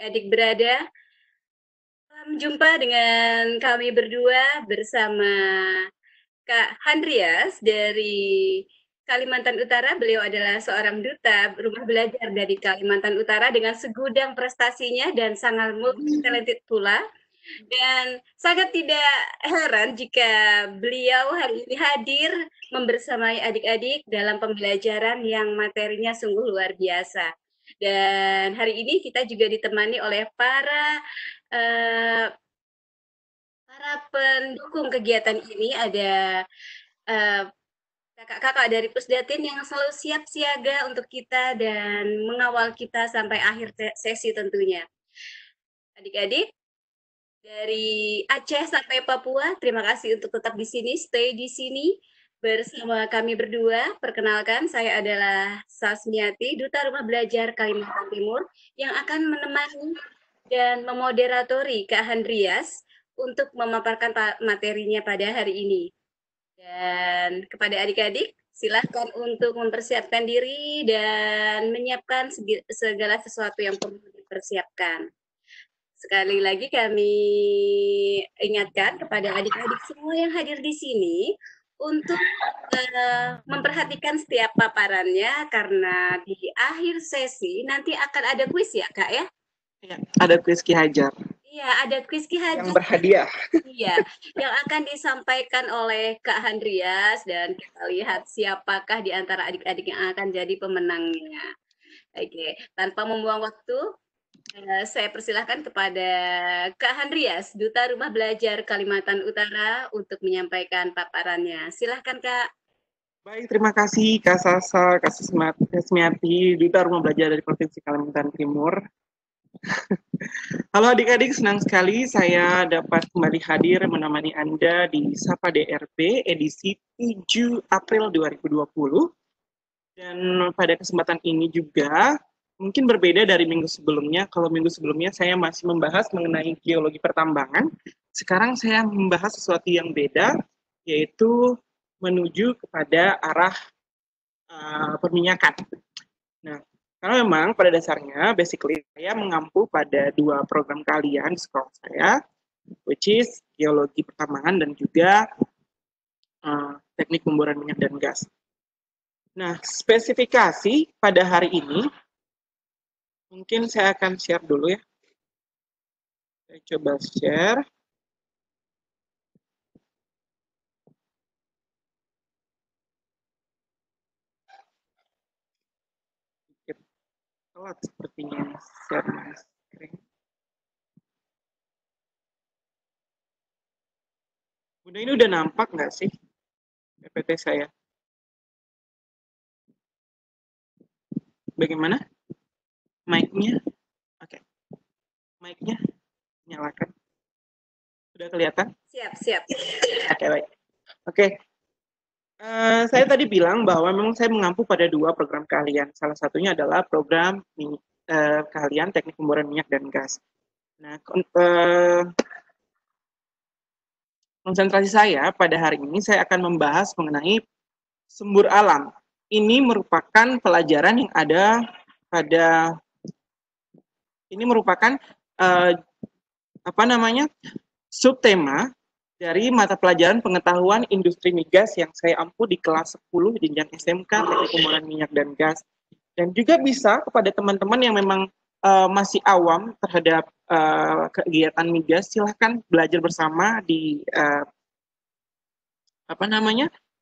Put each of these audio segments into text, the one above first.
adik-adik berada. Jumpa dengan kami berdua bersama Kak Handriyas dari Kalimantan Utara. Beliau adalah seorang duta Rumah Belajar dari Kalimantan Utara dengan segudang prestasinya dan sangat multi-talented pula. Dan sangat tidak heran jika beliau hari ini hadir membersamai adik-adik dalam pembelajaran yang materinya sungguh luar biasa. Dan hari ini kita juga ditemani oleh para pendukung kegiatan ini. Ada kakak-kakak dari Pusdatin yang selalu siap siaga untuk kita dan mengawal kita sampai akhir sesi tentunya. Adik-adik dari Aceh sampai Papua, terima kasih untuk tetap di sini, stay di sini bersama kami berdua. Perkenalkan, saya adalah Sasmiati, Duta Rumah Belajar Kalimantan Timur yang akan menemani dan memoderatori Kak Handriyas untuk memaparkan materinya pada hari ini. Dan kepada adik-adik, silahkan untuk mempersiapkan diri dan menyiapkan segala sesuatu yang perlu dipersiapkan. Sekali lagi kami ingatkan kepada adik-adik semua yang hadir di sini untuk memperhatikan setiap paparannya, karena di akhir sesi nanti akan ada kuis ya Kak ya? Ya, ada kuis Ki Hajar. Iya, ada kuis Ki Hajar yang berhadiah. Iya, yang akan disampaikan oleh Kak Handriyas, dan kita lihat siapakah di antara adik-adik yang akan jadi pemenangnya. Oke, tanpa membuang waktu, saya persilahkan kepada Kak Handriyas, Duta Rumah Belajar Kalimantan Utara, untuk menyampaikan paparannya. Silahkan Kak. Baik, terima kasih Kak Sasa, Kak Sasmiati, Duta Rumah Belajar dari Provinsi Kalimantan Timur. Halo adik-adik, senang sekali saya dapat kembali hadir menemani Anda di SapaDRB edisi 7 April 2020. Dan pada kesempatan ini juga mungkin berbeda dari minggu sebelumnya. Kalau minggu sebelumnya saya masih membahas mengenai geologi pertambangan, sekarang saya membahas sesuatu yang beda, yaitu menuju kepada arah perminyakan. Nah, karena memang pada dasarnya, basically, saya mengampu pada dua program kalian di sekolah saya, which is geologi pertambangan dan juga teknik pemboran minyak dan gas. Nah, spesifikasi pada hari ini, mungkin saya akan share dulu ya. Saya coba share. Sepertinya share my screen. Bunda, ini udah nampak nggak sih PPT saya? Bagaimana? Mic-nya? Oke. Okay. Mic-nya nyalakan. Sudah kelihatan? Siap, siap. Oke, okay, baik. Oke. Okay. Saya tadi bilang bahwa memang saya mengampu pada dua program kalian. Salah satunya adalah program kalian teknik pemboran minyak dan gas. Nah, konsentrasi saya pada hari ini saya akan membahas mengenai sumber alam. Ini merupakan pelajaran yang ada pada ini merupakan subtema dari mata pelajaran pengetahuan industri migas yang saya ampu di kelas 10 jenjang SMK Teknik Pemboran Minyak dan Gas. Dan juga bisa kepada teman-teman yang memang masih awam terhadap kegiatan migas, silahkan belajar bersama di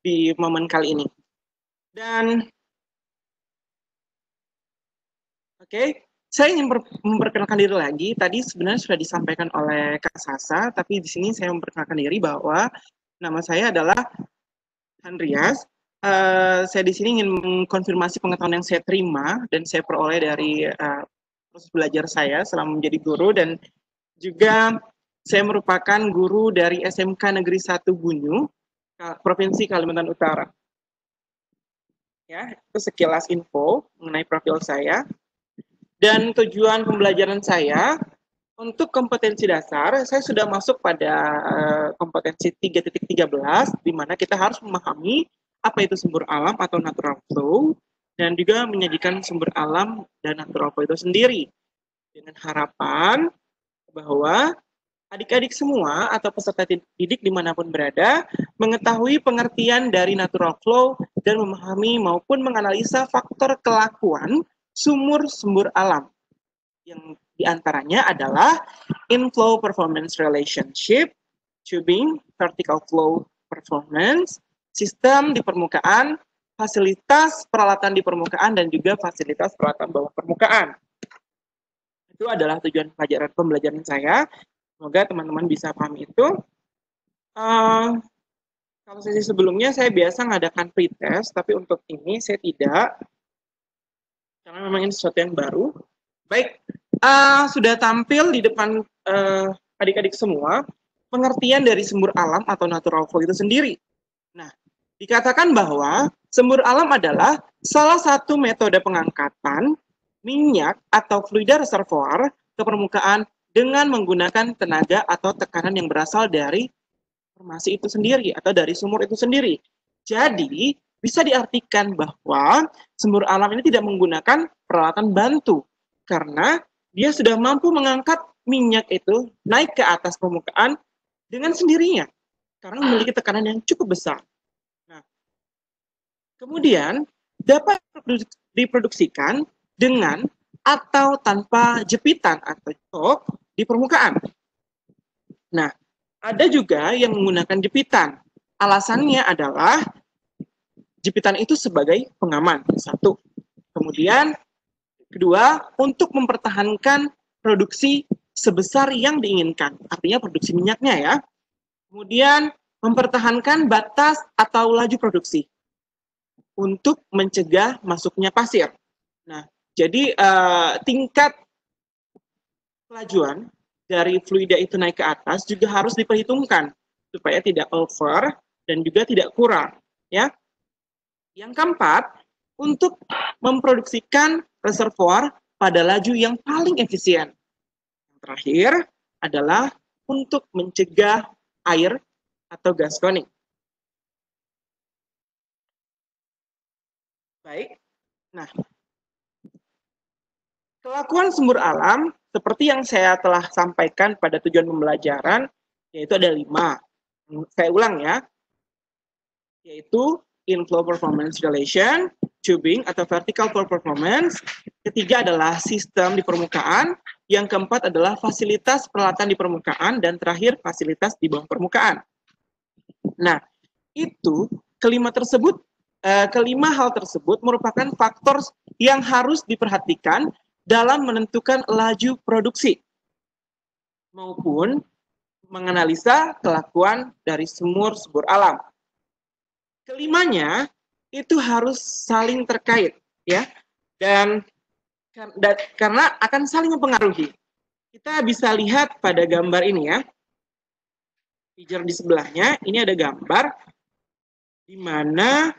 di momen kali ini. Dan oke. Okay. Saya ingin memperkenalkan diri lagi. Tadi sebenarnya sudah disampaikan oleh Kak Sasa, tapi di sini saya memperkenalkan diri bahwa nama saya adalah Handriyas. Saya di sini ingin mengkonfirmasi pengetahuan yang saya terima dan saya peroleh dari proses belajar saya selama menjadi guru, dan juga saya merupakan guru dari SMK Negeri 1 Bunyu, Provinsi Kalimantan Utara. Ya, itu sekilas info mengenai profil saya. Dan tujuan pembelajaran saya untuk kompetensi dasar, saya sudah masuk pada kompetensi 3.13, di mana kita harus memahami apa itu sumber alam atau natural flow, dan juga menyajikan sumber alam dan natural flow itu sendiri. dengan harapan bahwa adik-adik semua atau peserta didik dimanapun berada mengetahui pengertian dari natural flow dan memahami maupun menganalisa faktor kelakuan sumur-sumber alam yang diantaranya adalah inflow performance relationship, tubing, vertical flow performance, sistem di permukaan, fasilitas peralatan di permukaan, dan juga fasilitas peralatan bawah permukaan. Itu adalah tujuan pembelajaran saya. Semoga teman-teman bisa paham itu. Kalau sesi sebelumnya saya biasa mengadakan pretest, tapi untuk ini saya tidak. Karena memang ini sesuatu yang baru. Baik, sudah tampil di depan adik-adik semua, pengertian dari sumber alam atau natural flow itu sendiri. Nah, dikatakan bahwa sumber alam adalah salah satu metode pengangkatan minyak atau fluida reservoir ke permukaan dengan menggunakan tenaga atau tekanan yang berasal dari formasi itu sendiri atau dari sumur itu sendiri. Jadi, bisa diartikan bahwa sumur alam ini tidak menggunakan peralatan bantu karena dia sudah mampu mengangkat minyak itu naik ke atas permukaan dengan sendirinya karena memiliki tekanan yang cukup besar. Nah, kemudian dapat diproduksikan dengan atau tanpa jepitan atau jok di permukaan. Nah, ada juga yang menggunakan jepitan. Alasannya adalah jepitan itu sebagai pengaman, satu. Kemudian, kedua, untuk mempertahankan produksi sebesar yang diinginkan. Artinya produksi minyaknya ya. Kemudian, mempertahankan batas atau laju produksi untuk mencegah masuknya pasir. Nah, jadi tingkat kelajuan dari fluida itu naik ke atas juga harus diperhitungkan supaya tidak over dan juga tidak kurang, ya. Yang keempat, untuk memproduksikan reservoir pada laju yang paling efisien. Yang terakhir adalah untuk mencegah air atau gas koning. Baik. Nah, kelakuan sumber alam, seperti yang saya telah sampaikan pada tujuan pembelajaran, yaitu ada 5. Saya ulang ya, yaitu inflow performance relation, tubing atau vertical flow performance, ketiga adalah sistem di permukaan, yang keempat adalah fasilitas peralatan di permukaan, dan terakhir fasilitas di bawah permukaan. Nah, itu kelima hal tersebut merupakan faktor yang harus diperhatikan dalam menentukan laju produksi maupun menganalisa kelakuan dari sumur-sumber alam. Kelimanya itu harus saling terkait, ya, dan karena akan saling mempengaruhi. Kita bisa lihat pada gambar ini ya, picture di sebelahnya. Ini ada gambar di mana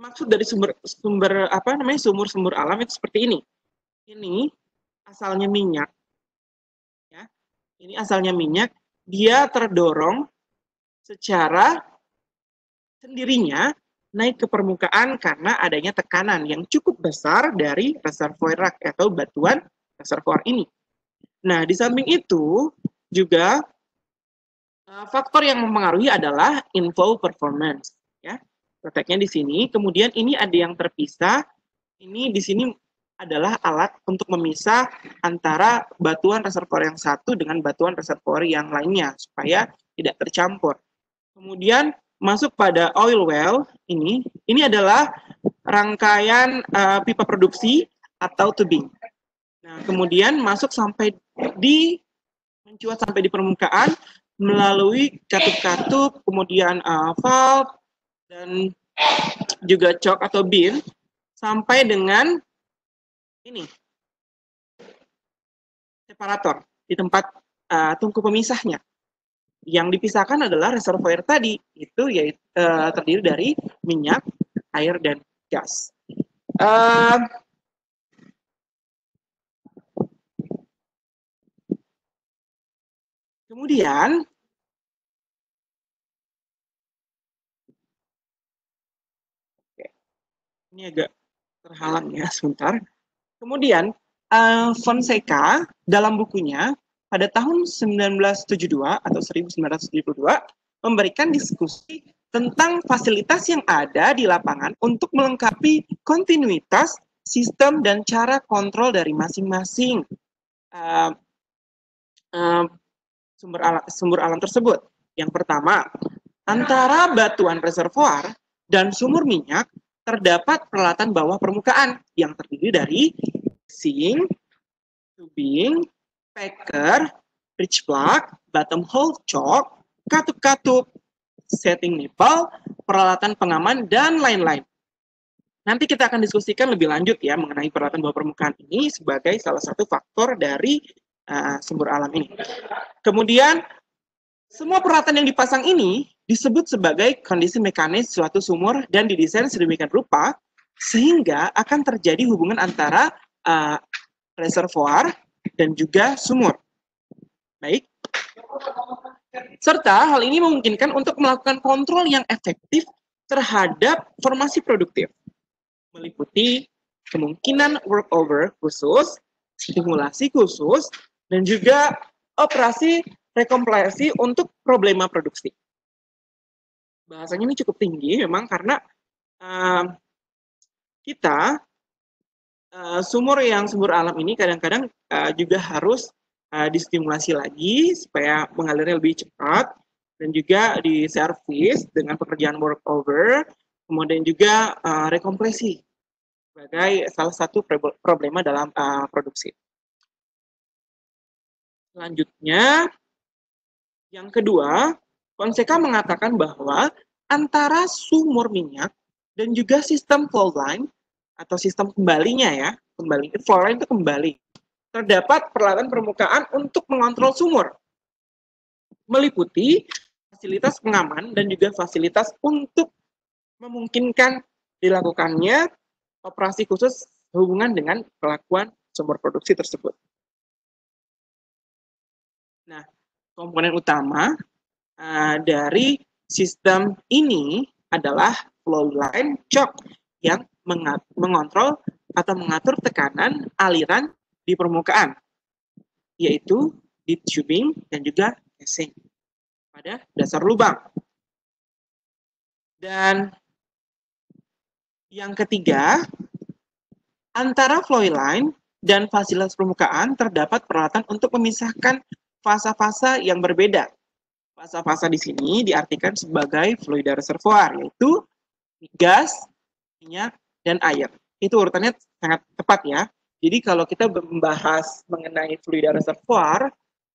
maksud dari sumur-sumber alam itu seperti ini. Ini asalnya minyak, ya. Ini asalnya minyak, dia terdorong secara sendirinya naik ke permukaan karena adanya tekanan yang cukup besar dari reservoir atau batuan reservoir ini. Nah, di samping itu juga faktor yang mempengaruhi adalah inflow performance, ya. Prakteknya di sini, kemudian ini ada yang terpisah. Ini di sini adalah alat untuk memisah antara batuan reservoir yang satu dengan batuan reservoir yang lainnya supaya tidak tercampur. Kemudian masuk pada oil well ini. Ini adalah rangkaian pipa produksi atau tubing. Nah, kemudian masuk mencuat sampai di permukaan melalui katup-katup, kemudian valve, dan juga cok atau bin sampai dengan ini separator di tempat tungku pemisahnya. Yang dipisahkan adalah reservoir tadi, itu yaitu terdiri dari minyak, air, dan gas. Kemudian ini agak terhalang ya sebentar. Kemudian Fonseca dalam bukunya pada tahun 1972 atau 1972 memberikan diskusi tentang fasilitas yang ada di lapangan untuk melengkapi kontinuitas sistem dan cara kontrol dari masing-masing sumber alam tersebut. Yang pertama, antara batuan reservoir dan sumur minyak terdapat peralatan bawah permukaan yang terdiri dari sink, tubing, packer, bridge plug, bottom hole chock, katup-katup, setting nipple, peralatan pengaman, dan lain-lain. Nanti kita akan diskusikan lebih lanjut ya mengenai peralatan bawah permukaan ini sebagai salah satu faktor dari sumber alam ini. Kemudian, semua peralatan yang dipasang ini disebut sebagai kondisi mekanis suatu sumur dan didesain sedemikian rupa sehingga akan terjadi hubungan antara reservoir dan juga sumur. Baik. Serta hal ini memungkinkan untuk melakukan kontrol yang efektif terhadap formasi produktif, meliputi kemungkinan workover khusus, stimulasi khusus, dan juga operasi rekompresi untuk problema produksi. Bahasanya ini cukup tinggi memang karena sumur yang sumber alam ini kadang-kadang juga harus distimulasi lagi supaya mengalirnya lebih cepat dan juga di service dengan pekerjaan workover, kemudian juga rekompresi sebagai salah satu problema dalam produksi. Selanjutnya, yang kedua, Fonseca mengatakan bahwa antara sumur minyak dan juga sistem flow line atau sistem kembalinya ya, flow line itu kembali, terdapat peralatan permukaan untuk mengontrol sumur, meliputi fasilitas pengaman dan juga fasilitas untuk memungkinkan dilakukannya operasi khusus hubungan dengan kelakuan sumber produksi tersebut. Nah, komponen utama dari sistem ini adalah flow line chock yang mengontrol atau mengatur tekanan aliran di permukaan, yaitu di tubing dan juga casing pada dasar lubang. Dan yang ketiga, antara flow line dan fasilitas permukaan terdapat peralatan untuk memisahkan fasa-fasa yang berbeda. Fasa-fasa di sini diartikan sebagai fluida reservoir, yaitu gas, minyak, dan air. Itu urutannya sangat tepat ya. Jadi kalau kita membahas mengenai fluida reservoir,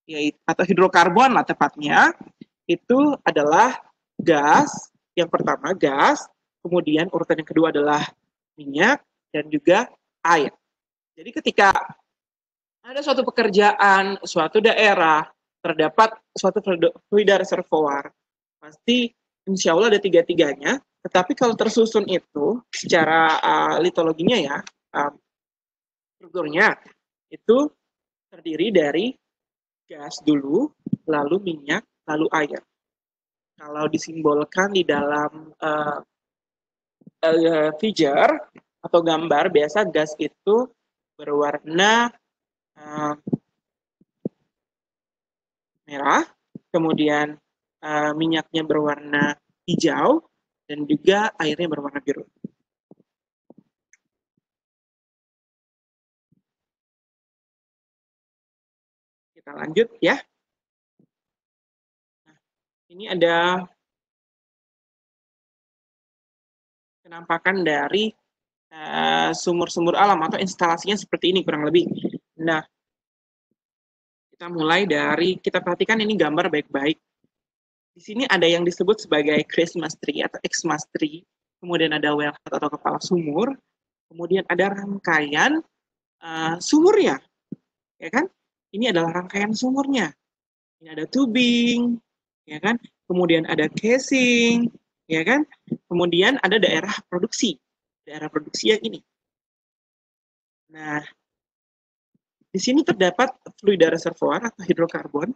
yaitu atau hidrokarbon lah tepatnya, itu adalah gas, yang pertama gas, kemudian urutan yang kedua adalah minyak, dan juga air. Jadi ketika ada suatu pekerjaan, suatu daerah, terdapat suatu fluida reservoir, pasti insya Allah ada tiga-tiganya. Tetapi kalau tersusun itu secara litologinya ya, strukturnya itu terdiri dari gas dulu, lalu minyak, lalu air. Kalau disimbolkan di dalam figure atau gambar, biasa gas itu berwarna merah, kemudian minyaknya berwarna hijau, dan juga airnya berwarna biru. Kita lanjut ya. Nah, ini ada penampakan dari sumur-sumur alam atau instalasinya seperti ini kurang lebih. Nah, kita mulai dari, kita perhatikan ini gambar baik-baik. Di sini ada yang disebut sebagai Christmas tree atau Xmas tree, kemudian ada wellhead atau kepala sumur, kemudian ada rangkaian sumurnya, ya kan? Ini adalah rangkaian sumurnya. Ini ada tubing, ya kan? Kemudian ada casing, ya kan? Kemudian ada daerah produksi yang ini. Nah, di sini terdapat fluida reservoir atau hidrokarbon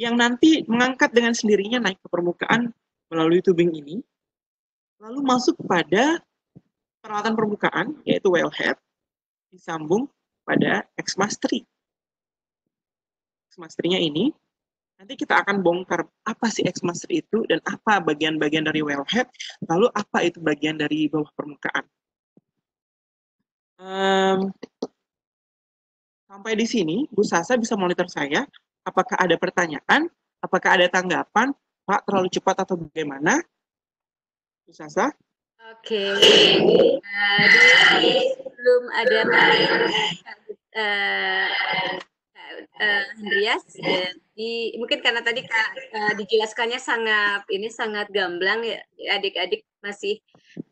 yang nanti mengangkat dengan sendirinya naik ke permukaan melalui tubing ini, lalu masuk pada peralatan permukaan, yaitu wellhead, disambung pada X-Mastery. X-Mastery-nya ini, nanti kita akan bongkar apa sih X-Mastery itu, dan apa bagian-bagian dari wellhead, lalu apa itu bagian dari bawah permukaan. Sampai di sini, Bu Sasa bisa monitor saya, apakah ada pertanyaan, apakah ada tanggapan, Pak, terlalu cepat atau bagaimana? Bu Sasa? Oke, sebelum ada Handriyas, mungkin karena tadi Kak dijelaskannya sangat gamblang, adik-adik masih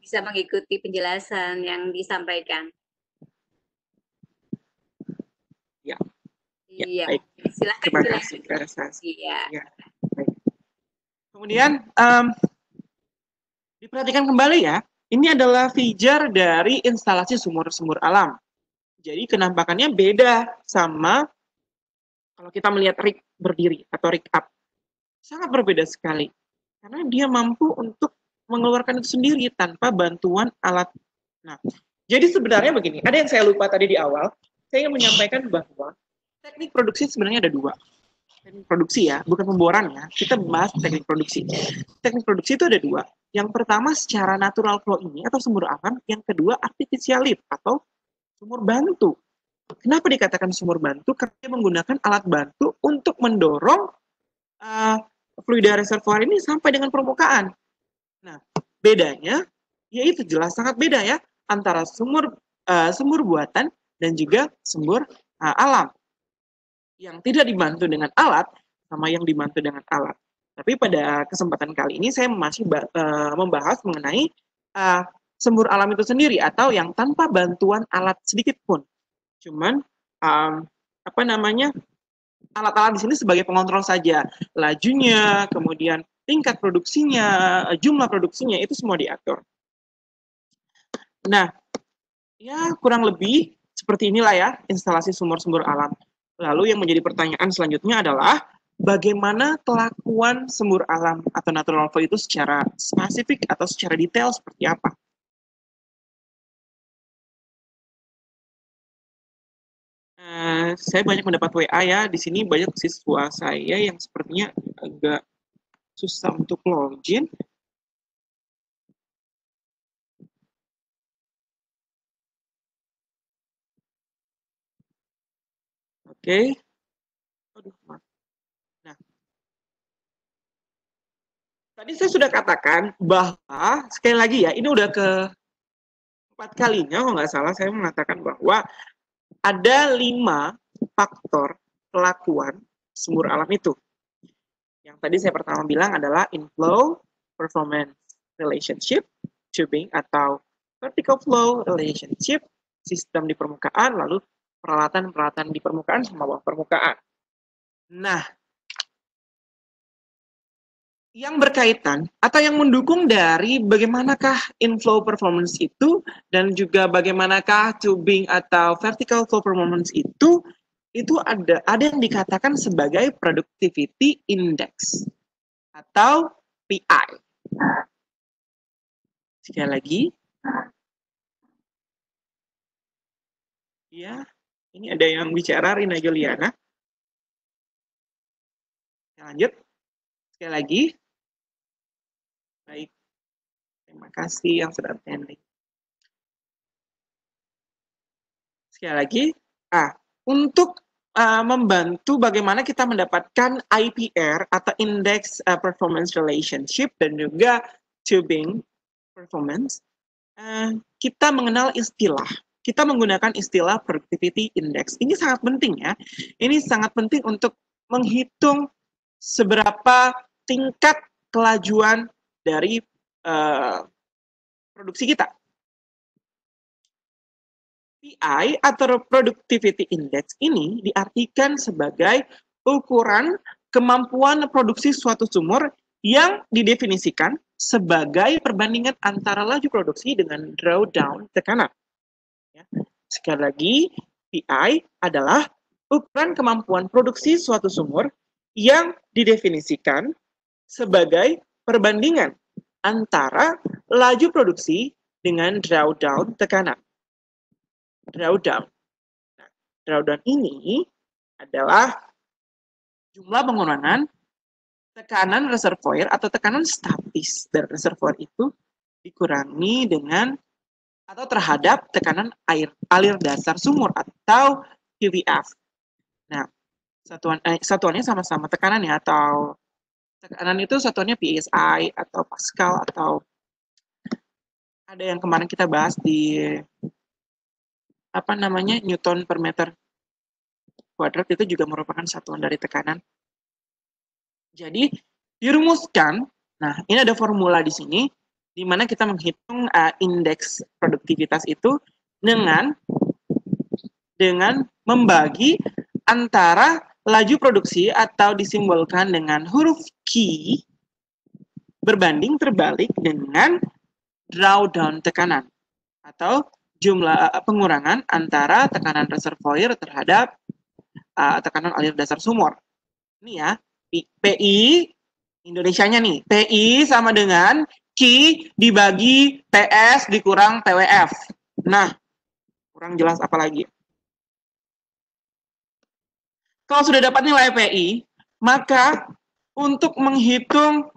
bisa mengikuti penjelasan yang disampaikan. Ya, ya, baik. Silahkan. Terima kasih, Kak Sasa. Iya. Ya. Kemudian, diperhatikan kembali ya, ini adalah feature dari instalasi sumur-sumur alam. Jadi kenampakannya beda sama kalau kita melihat rig berdiri atau rig up. Sangat berbeda sekali. Karena dia mampu untuk mengeluarkan itu sendiri tanpa bantuan alat. Nah, jadi sebenarnya begini, ada yang saya lupa tadi di awal, saya ingin menyampaikan bahwa teknik produksi sebenarnya ada dua. Teknik produksi ya, bukan pemboran ya, kita bahas teknik produksi. Teknik produksi itu ada dua. Yang pertama secara natural flow ini atau sumur alam, yang kedua artificial lift atau sumur bantu. Kenapa dikatakan sumur bantu? Karena dia menggunakan alat bantu untuk mendorong fluida reservoir ini sampai dengan permukaan. Nah, bedanya, yaitu jelas sangat beda ya, antara sumur buatan dan juga sumur alam. Yang tidak dibantu dengan alat, sama yang dibantu dengan alat. Tapi pada kesempatan kali ini saya masih membahas mengenai sumur alam itu sendiri atau yang tanpa bantuan alat sedikit pun. Cuman alat-alat di sini sebagai pengontrol saja, lajunya, kemudian tingkat produksinya, jumlah produksinya itu semua diatur. Nah, ya kurang lebih seperti inilah ya instalasi sumur-sumur alam. Lalu yang menjadi pertanyaan selanjutnya adalah bagaimana kelakuan sumur alam atau natural flow itu secara spesifik atau secara detail seperti apa? Saya banyak mendapat WA ya, di sini banyak siswa saya yang sepertinya agak susah untuk login. Oke. Aduh, maaf. Tadi saya sudah katakan bahwa, sekali lagi ya, ini udah keempat kalinya, kalau nggak salah saya mengatakan bahwa ada 5 faktor kelakuan sumur alam itu. Yang tadi saya pertama bilang adalah inflow, performance relationship, tubing atau vertical flow relationship, sistem di permukaan, lalu peralatan-peralatan di permukaan sama bawah permukaan. Nah, yang berkaitan atau yang mendukung dari bagaimanakah inflow performance itu dan juga bagaimanakah tubing atau vertical flow performance itu ada yang dikatakan sebagai productivity index atau PI. Sekali lagi. Ya, ini ada yang bicara Rina Juliana. Saya lanjut. Sekali lagi. Baik, terima kasih yang sudah attending. Sekali lagi, untuk membantu bagaimana kita mendapatkan IPR atau Index Performance Relationship dan juga Tubing Performance, kita mengenal istilah. Kita menggunakan istilah Productivity Index. Ini sangat penting ya. Ini sangat penting untuk menghitung seberapa tingkat kelajuan dari produksi kita. PI atau Productivity Index ini diartikan sebagai ukuran kemampuan produksi suatu sumur yang didefinisikan sebagai perbandingan antara laju produksi dengan drawdown tekanan. Ya. Sekali lagi, PI adalah ukuran kemampuan produksi suatu sumur yang didefinisikan sebagai perbandingan antara laju produksi dengan drawdown tekanan. Drawdown. Nah, drawdown ini adalah jumlah pengurangan tekanan reservoir atau tekanan statis dari reservoir itu dikurangi dengan atau terhadap tekanan air alir dasar sumur atau QDF. Nah, satuannya sama-sama tekanan ya, atau tekanan itu satuannya PSI atau Pascal atau ada yang kemarin kita bahas di apa namanya Newton per meter kuadrat, itu juga merupakan satuan dari tekanan. Jadi dirumuskan, nah ini ada formula di sini di mana kita menghitung indeks produktivitas itu dengan membagi antara laju produksi atau disimbolkan dengan huruf Q berbanding terbalik dengan drawdown tekanan atau jumlah pengurangan antara tekanan reservoir terhadap tekanan alir dasar sumur. Ini ya, PI Indonesianya nih, PI sama dengan Q dibagi PS dikurang PWF. Nah, kurang jelas apa lagi? Kalau sudah dapat nilai PI, maka untuk menghitung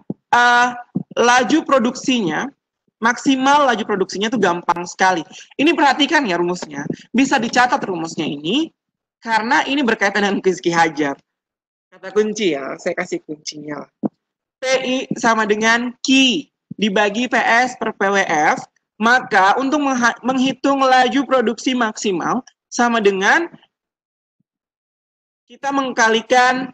laju produksinya, maksimal laju produksinya itu gampang sekali. Ini perhatikan ya rumusnya, bisa dicatat rumusnya ini, karena ini berkaitan dengan kuis Ki Hajar. Kata kunci ya, saya kasih kuncinya. PI sama dengan Q dibagi PS per PWF, maka untuk menghitung laju produksi maksimal sama dengan kita mengkalikan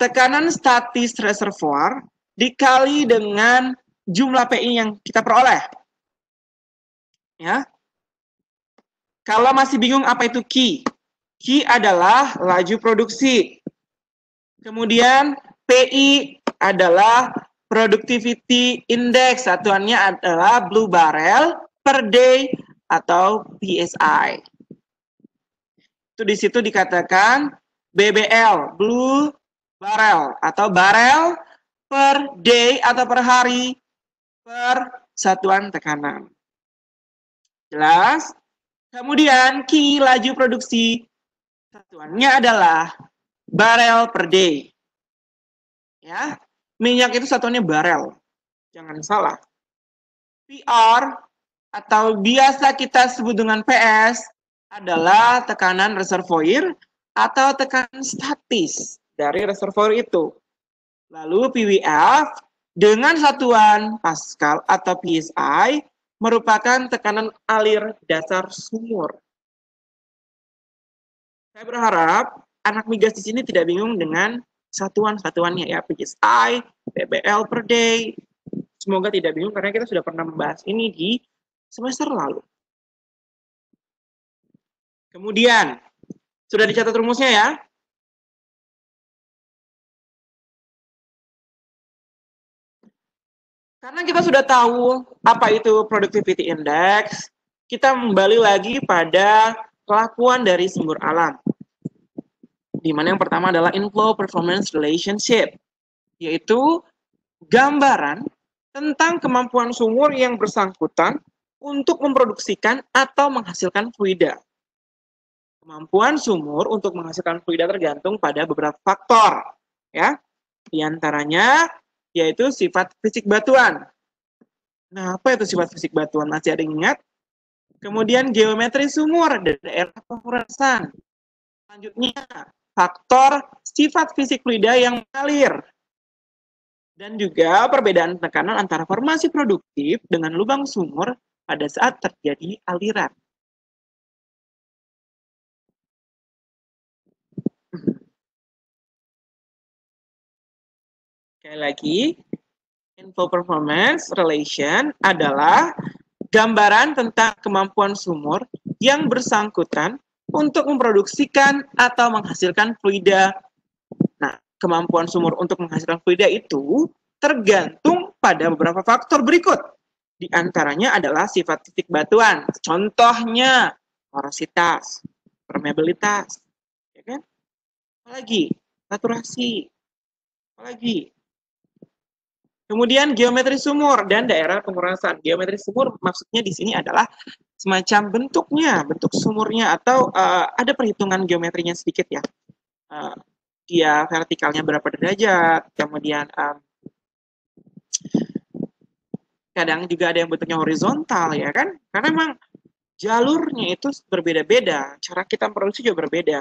tekanan statis reservoir dikali dengan jumlah PI yang kita peroleh. Ya. Kalau masih bingung apa itu Q? Q adalah laju produksi. Kemudian PI adalah productivity index, satuannya adalah blue barrel per day atau PSI. Itu di situ dikatakan BBL, blue barrel atau barrel per day atau per hari per satuan tekanan. Jelas? Kemudian Q laju produksi satuannya adalah barel per day. Ya, minyak itu satuannya barel. Jangan salah. PR atau biasa kita sebut dengan PS adalah tekanan reservoir atau tekanan statis dari reservoir itu. Lalu PWF dengan satuan Pascal atau PSI merupakan tekanan alir dasar sumur. Saya berharap anak migas di sini tidak bingung dengan satuan-satuannya ya, PSI, BBL per day. Semoga tidak bingung karena kita sudah pernah membahas ini di semester lalu. Kemudian, sudah dicatat rumusnya ya. Karena kita sudah tahu apa itu productivity index, kita kembali lagi pada kelakuan dari sumber alam. Di mana yang pertama adalah inflow performance relationship, yaitu gambaran tentang kemampuan sumur yang bersangkutan untuk memproduksikan atau menghasilkan fluida. Kemampuan sumur untuk menghasilkan fluida tergantung pada beberapa faktor, ya. Di antaranya yaitu sifat fisik batuan. Nah, apa itu sifat fisik batuan? Masih ada yang ingat? Kemudian geometri sumur dan daerah pemurasan. Selanjutnya, faktor sifat fisik fluida yang mengalir. Dan juga perbedaan tekanan antara formasi produktif dengan lubang sumur pada saat terjadi aliran. Sekali lagi, inflow performance relation adalah gambaran tentang kemampuan sumur yang bersangkutan untuk memproduksikan atau menghasilkan fluida. Nah, kemampuan sumur untuk menghasilkan fluida itu tergantung pada beberapa faktor berikut. Di antaranya adalah sifat titik batuan, contohnya porositas, permeabilitas, ya kan? Apalagi saturasi, apalagi Kemudian geometri sumur dan daerah pengurasan. Geometri sumur maksudnya di sini adalah semacam bentuknya, bentuk sumurnya, atau ada perhitungan geometrinya sedikit ya. Dia vertikalnya berapa derajat, kemudian kadang juga ada yang bentuknya horizontal ya kan. Karena memang jalurnya itu berbeda-beda, cara kita produksi juga berbeda.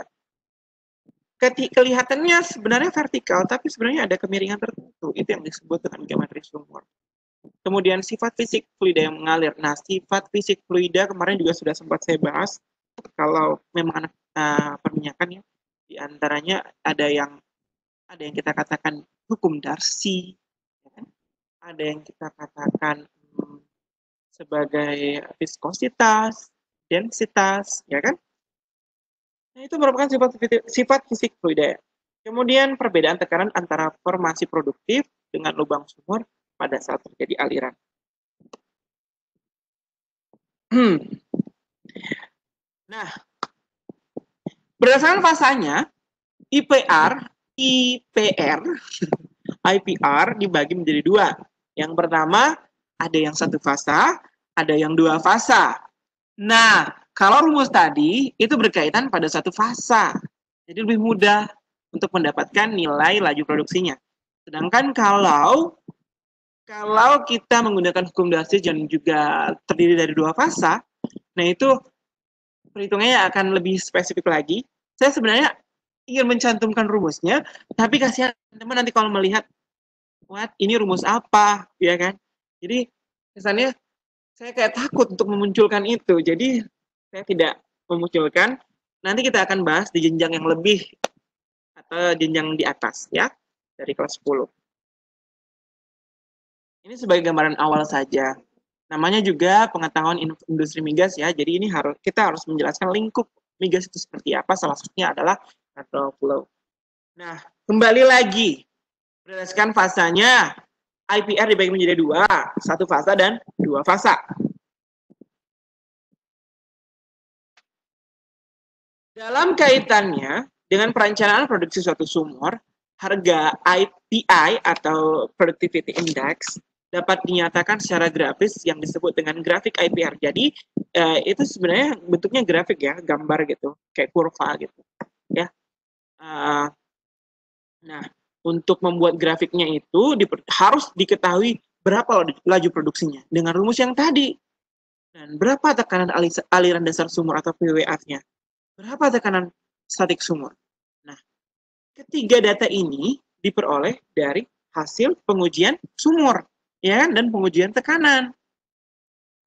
Kelihatannya sebenarnya vertikal, tapi sebenarnya ada kemiringan tertentu. Itu yang disebut dengan geometri sumur. Kemudian sifat fisik fluida yang mengalir. Nah, sifat fisik fluida kemarin juga sudah sempat saya bahas. Kalau memang anak perminyakan ya, di antaranya ada yang kita katakan hukum Darcy, ya kan? Ada yang kita katakan sebagai viskositas, densitas, ya kan? Nah, itu merupakan sifat fisik fluida. Kemudian perbedaan tekanan antara formasi produktif dengan lubang sumur pada saat terjadi aliran. Nah, berdasarkan fasanya, IPR dibagi menjadi dua. Yang pertama, ada yang satu fasa, ada yang dua fasa. Nah, kalau rumus tadi itu berkaitan pada satu fasa, jadi lebih mudah untuk mendapatkan nilai laju produksinya. Sedangkan kalau kita menggunakan hukum Darcy dan juga terdiri dari dua fasa, nah itu perhitungannya akan lebih spesifik lagi. Saya sebenarnya ingin mencantumkan rumusnya, tapi kasihan teman nanti kalau melihat, what ini rumus apa, ya kan? Jadi misalnya saya kayak takut untuk memunculkan itu, jadi saya tidak memunculkan. Nanti kita akan bahas di jenjang yang lebih atau jenjang di atas ya, dari kelas 10. Ini sebagai gambaran awal saja. Namanya juga pengetahuan industri migas ya. Jadi ini kita harus menjelaskan lingkup migas itu seperti apa. Salah satunya adalah control flow. Nah, kembali lagi berdasarkan fasanya, IPR dibagi menjadi dua, satu fasa dan dua fasa. Dalam kaitannya dengan perencanaan produksi suatu sumur, harga IPI atau Productivity Index dapat dinyatakan secara grafis yang disebut dengan grafik IPR. Jadi itu sebenarnya bentuknya grafik ya, gambar gitu, kayak kurva gitu. Ya. Nah, untuk membuat grafiknya itu harus diketahui berapa laju produksinya dengan rumus yang tadi. Dan berapa tekanan aliran dasar sumur atau PWAF-nya. Berapa tekanan statik sumur? Nah, ketiga data ini diperoleh dari hasil pengujian sumur, ya, dan pengujian tekanan.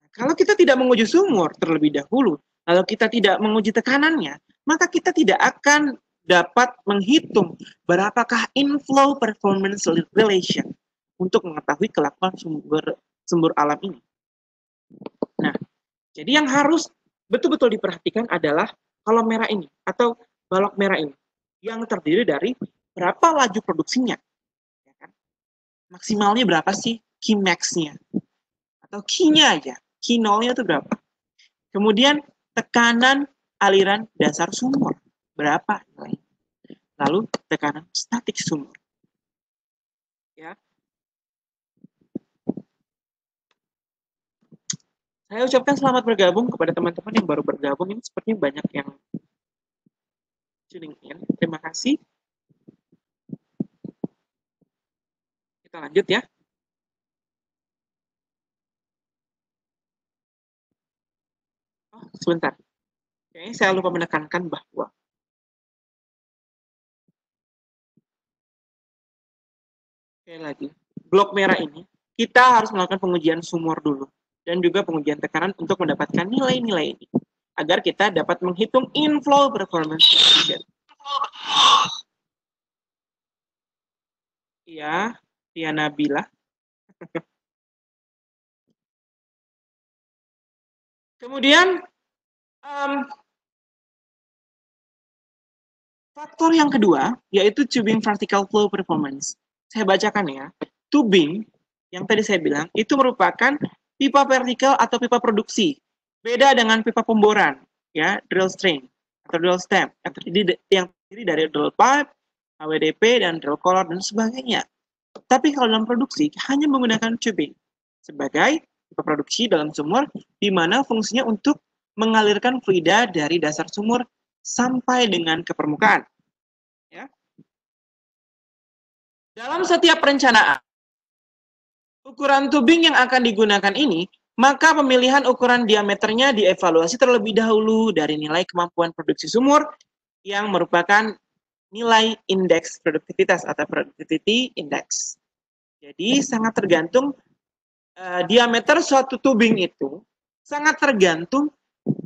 Nah, kalau kita tidak menguji sumur terlebih dahulu, kalau kita tidak menguji tekanannya, maka kita tidak akan dapat menghitung berapakah inflow performance relation untuk mengetahui kelakuan sumber alam ini. Nah, jadi yang harus betul-betul diperhatikan adalah kolom merah ini, atau balok merah ini, yang terdiri dari berapa laju produksinya, ya kan? Maksimalnya berapa sih Kmax-nya, atau K-nya aja, K0-nya itu berapa. Kemudian tekanan aliran dasar sumur, berapa nilai. Lalu tekanan statik sumur. Ya. Saya ucapkan selamat bergabung kepada teman-teman yang baru bergabung. Ini sepertinya banyak yang tuning in. Terima kasih. Kita lanjut ya. Oh, sebentar. Kayaknya saya lupa menekankan bahwa sekali lagi, blok merah ini kita harus melakukan pengujian sumur dulu, dan juga pengujian tekanan untuk mendapatkan nilai-nilai ini, agar kita dapat menghitung inflow performance. Iya, Tiana Bila. Kemudian, faktor yang kedua, yaitu tubing vertical flow performance. Saya bacakan ya, tubing yang tadi saya bilang, itu merupakan pipa vertikal atau pipa produksi, beda dengan pipa pemboran ya, drill string atau drill stem yang terdiri dari drill pipe, AWDP, dan drill collar dan sebagainya. Tapi kalau dalam produksi hanya menggunakan CB sebagai produksi dalam sumur, di mana fungsinya untuk mengalirkan fluida dari dasar sumur sampai dengan ke permukaan. Ya. Dalam setiap perencanaan ukuran tubing yang akan digunakan ini, maka pemilihan ukuran diameternya dievaluasi terlebih dahulu dari nilai kemampuan produksi sumur yang merupakan nilai indeks produktivitas atau productivity index. Jadi sangat tergantung diameter suatu tubing itu sangat tergantung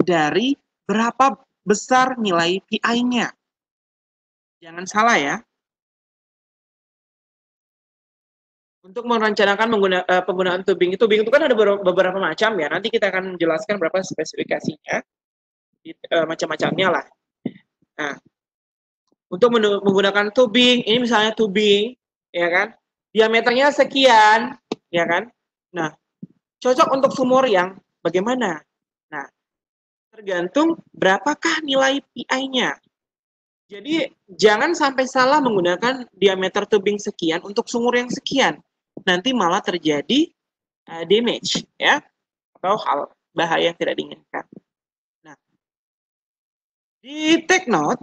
dari berapa besar nilai PI-nya. Jangan salah ya. Untuk merencanakan penggunaan tubing itu kan ada beberapa macam ya. Nanti kita akan menjelaskan berapa spesifikasinya, macam-macamnya lah. Nah, untuk menggunakan tubing, ini misalnya tubing, ya kan? Diameternya sekian, ya kan? Nah, cocok untuk sumur yang bagaimana? Nah, tergantung berapakah nilai PI-nya. Jadi, jangan sampai salah menggunakan diameter tubing sekian untuk sumur yang sekian. Nanti malah terjadi damage, ya? Atau hal bahaya yang tidak diinginkan. Nah, di take note,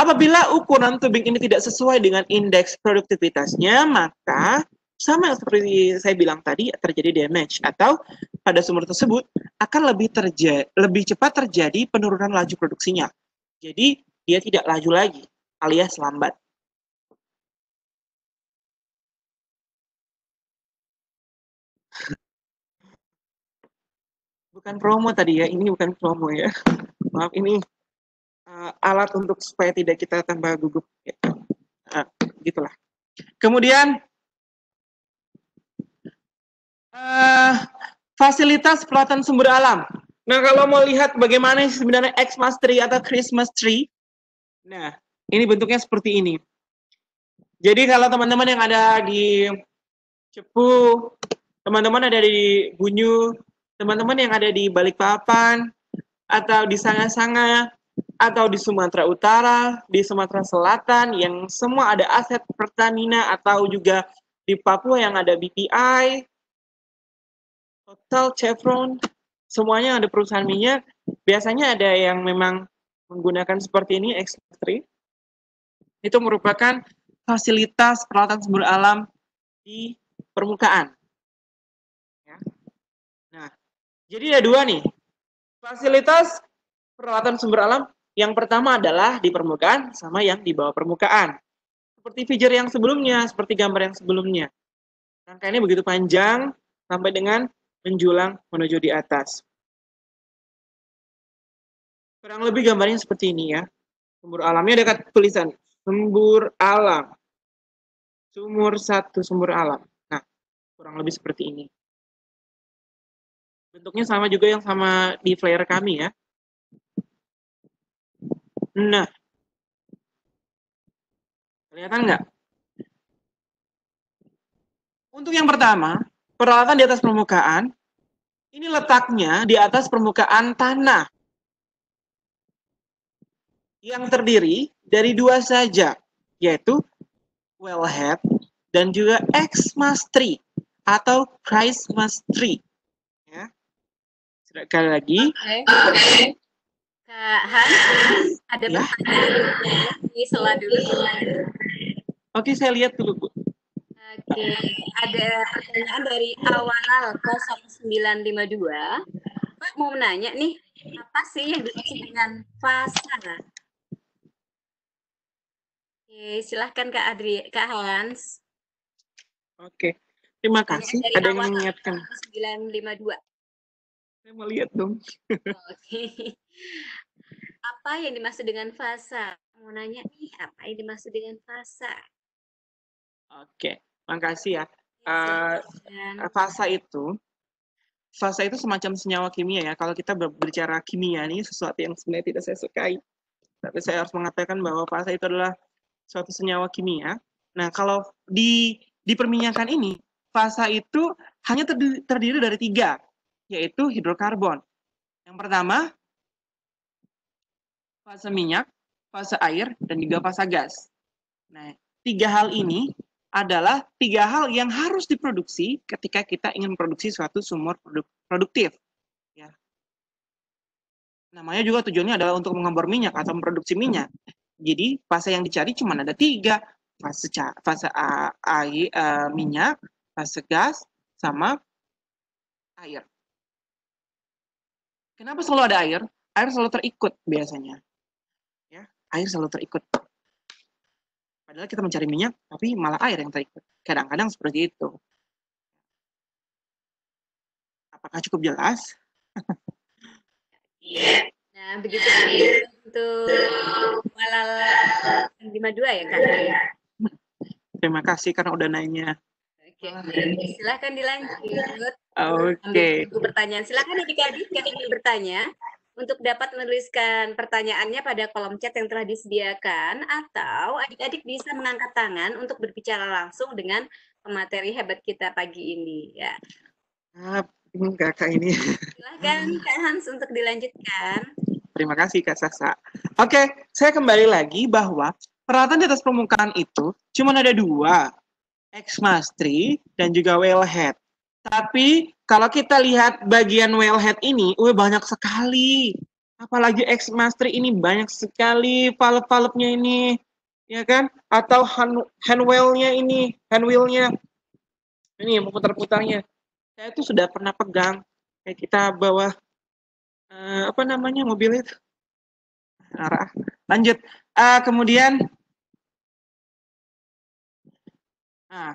apabila ukuran tubing ini tidak sesuai dengan indeks produktivitasnya, maka sama seperti saya bilang tadi, terjadi damage atau pada sumur tersebut akan lebih cepat terjadi penurunan laju produksinya. Jadi dia tidak laju lagi, alias lambat. Bukan promo tadi ya, ini bukan promo ya. Maaf, ini alat untuk supaya tidak kita tambah gugup, gitulah. Kemudian fasilitas peralatan sumber alam. Nah, kalau mau lihat bagaimana sebenarnya Xmas tree atau Christmas tree, nah ini bentuknya seperti ini. Jadi kalau teman-teman yang ada di Cepu, teman-teman ada di Bunyu, teman-teman yang ada di Balikpapan atau di Sanga-Sanga, atau di Sumatera Utara, di Sumatera Selatan, yang semua ada aset Pertamina, atau juga di Papua yang ada BPI, Total Chevron, semuanya ada perusahaan minyak, biasanya ada yang memang menggunakan seperti ini, X3. Itu merupakan fasilitas peralatan sumber alam di permukaan. Nah, jadi ada dua nih, fasilitas peralatan sumber alam. Yang pertama adalah di permukaan sama yang di bawah permukaan. Seperti figure yang sebelumnya, seperti gambar yang sebelumnya. Rangka ini begitu panjang sampai dengan menjulang menuju di atas. Kurang lebih gambarnya seperti ini ya. Sumber alamnya dekat tulisan sumber alam. Sumur satu sumber alam. Nah, kurang lebih seperti ini. Bentuknya sama juga yang sama di flyer kami ya. Nah, kelihatan nggak? Untuk yang pertama, peralatan di atas permukaan, ini letaknya di atas permukaan tanah yang terdiri dari dua saja, yaitu wellhead dan juga Xmas tree atau Christmas tree. Ya. Sekali lagi. Okay. Kak Hans, ada pertanyaan di sela dulu. Oke, saya lihat dulu, Bu. Oke, ada pertanyaan dari Awalal 0952. Pak, mau menanya nih, apa sih yang dimaksud dengan fasa? Oke, silahkan Kak Adri, Kak Hans. Oke, terima kasih. Ada yang mengingatkan. 0952. Saya mau lihat dong. Oke. Apa yang dimaksud dengan fasa? Mau nanya nih, apa yang dimaksud dengan fasa? Oke, makasih ya. Fasa itu semacam senyawa kimia ya. Kalau kita berbicara kimia nih, sesuatu yang sebenarnya tidak saya sukai. Tapi saya harus mengatakan bahwa fasa itu adalah suatu senyawa kimia. Nah, kalau di perminyakan ini, fasa itu hanya terdiri dari tiga, yaitu hidrokarbon. Yang pertama, fase minyak, fase air, dan juga fase gas. Nah, tiga hal ini adalah tiga hal yang harus diproduksi ketika kita ingin memproduksi suatu sumber produktif. Ya. Namanya juga tujuannya adalah untuk mengompor minyak atau memproduksi minyak. Jadi fase yang dicari cuma ada tiga, fase minyak, fase gas, sama air. Kenapa selalu ada air? Air selalu terikut biasanya. Ya, air selalu terikut. Padahal kita mencari minyak, tapi malah air yang terikut. Kadang-kadang seperti itu. Apakah cukup jelas? Nah, begitu tadi untuk Malala 52 ya, Kak. Terima kasih karena udah nanya. Oke. Silahkan dilanjut. Oke. Untuk pertanyaan, silahkan adik-adik yang ingin bertanya untuk dapat menuliskan pertanyaannya pada kolom chat yang telah disediakan, atau adik-adik bisa mengangkat tangan untuk berbicara langsung dengan pemateri hebat kita pagi ini. Ya. Kakak ini. Silakan Kak Hans untuk dilanjutkan. Terima kasih Kak Sasa. Oke, saya kembali lagi bahwa peralatan di atas permukaan itu cuma ada dua, ex-mastri dan juga wellhead. Tapi kalau kita lihat bagian wellhead ini, banyak sekali. Apalagi ex-mastri ini banyak sekali valve-valve-nya ini, ya kan? Atau handwheel-nya ini, handwheel-nya. Ini memutar-putarnya. Saya itu sudah pernah pegang. Kayak kita bawa apa namanya mobil itu. Lanjut. Kemudian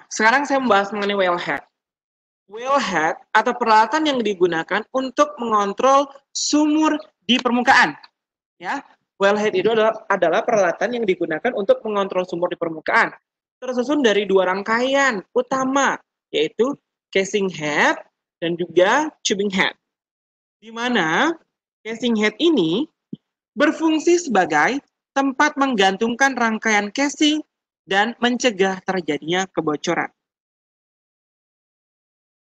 sekarang saya membahas mengenai wellhead. Wellhead atau peralatan yang digunakan untuk mengontrol sumur di permukaan. Ya, wellhead itu adalah peralatan yang digunakan untuk mengontrol sumur di permukaan. Tersusun dari dua rangkaian utama, yaitu casing head dan juga tubing head. Di mana casing head ini berfungsi sebagai tempat menggantungkan rangkaian casing dan mencegah terjadinya kebocoran.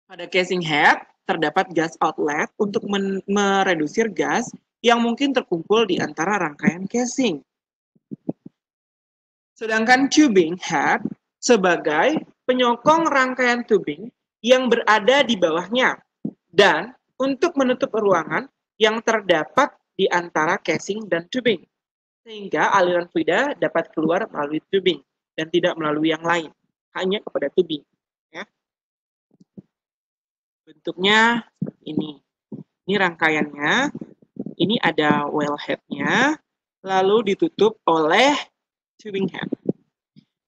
Pada casing head, terdapat gas outlet untuk meredusir gas yang mungkin terkumpul di antara rangkaian casing. Sedangkan tubing head sebagai penyokong rangkaian tubing yang berada di bawahnya dan untuk menutup ruangan yang terdapat di antara casing dan tubing, sehingga aliran fluida dapat keluar melalui tubing dan tidak melalui yang lain, hanya kepada tubing. Bentuknya ini rangkaiannya, ini ada wellhead-nya, lalu ditutup oleh tubing head.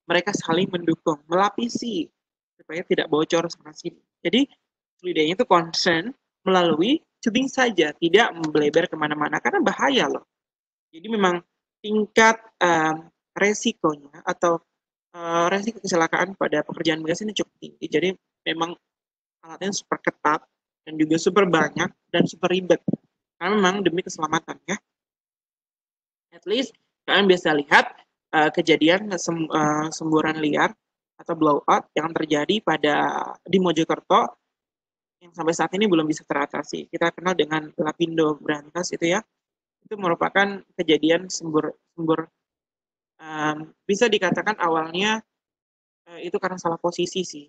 Mereka saling mendukung, melapisi, supaya tidak bocor sana sini. Jadi, fluidanya itu concern melalui tubing saja, tidak membeleber kemana-mana, karena bahaya loh. Jadi memang tingkat resikonya atau resiko kecelakaan pada pekerjaan gas ini cukup tinggi, jadi memang alatnya super ketat, dan juga super banyak, dan super ribet. Karena memang demi keselamatan, ya. At least, kalian biasa lihat kejadian semburan liar atau blowout yang terjadi di Mojokerto, yang sampai saat ini belum bisa teratasi. Kita kenal dengan Lapindo Brantas itu ya. Itu merupakan kejadian sembur. Bisa dikatakan awalnya itu karena salah posisi sih.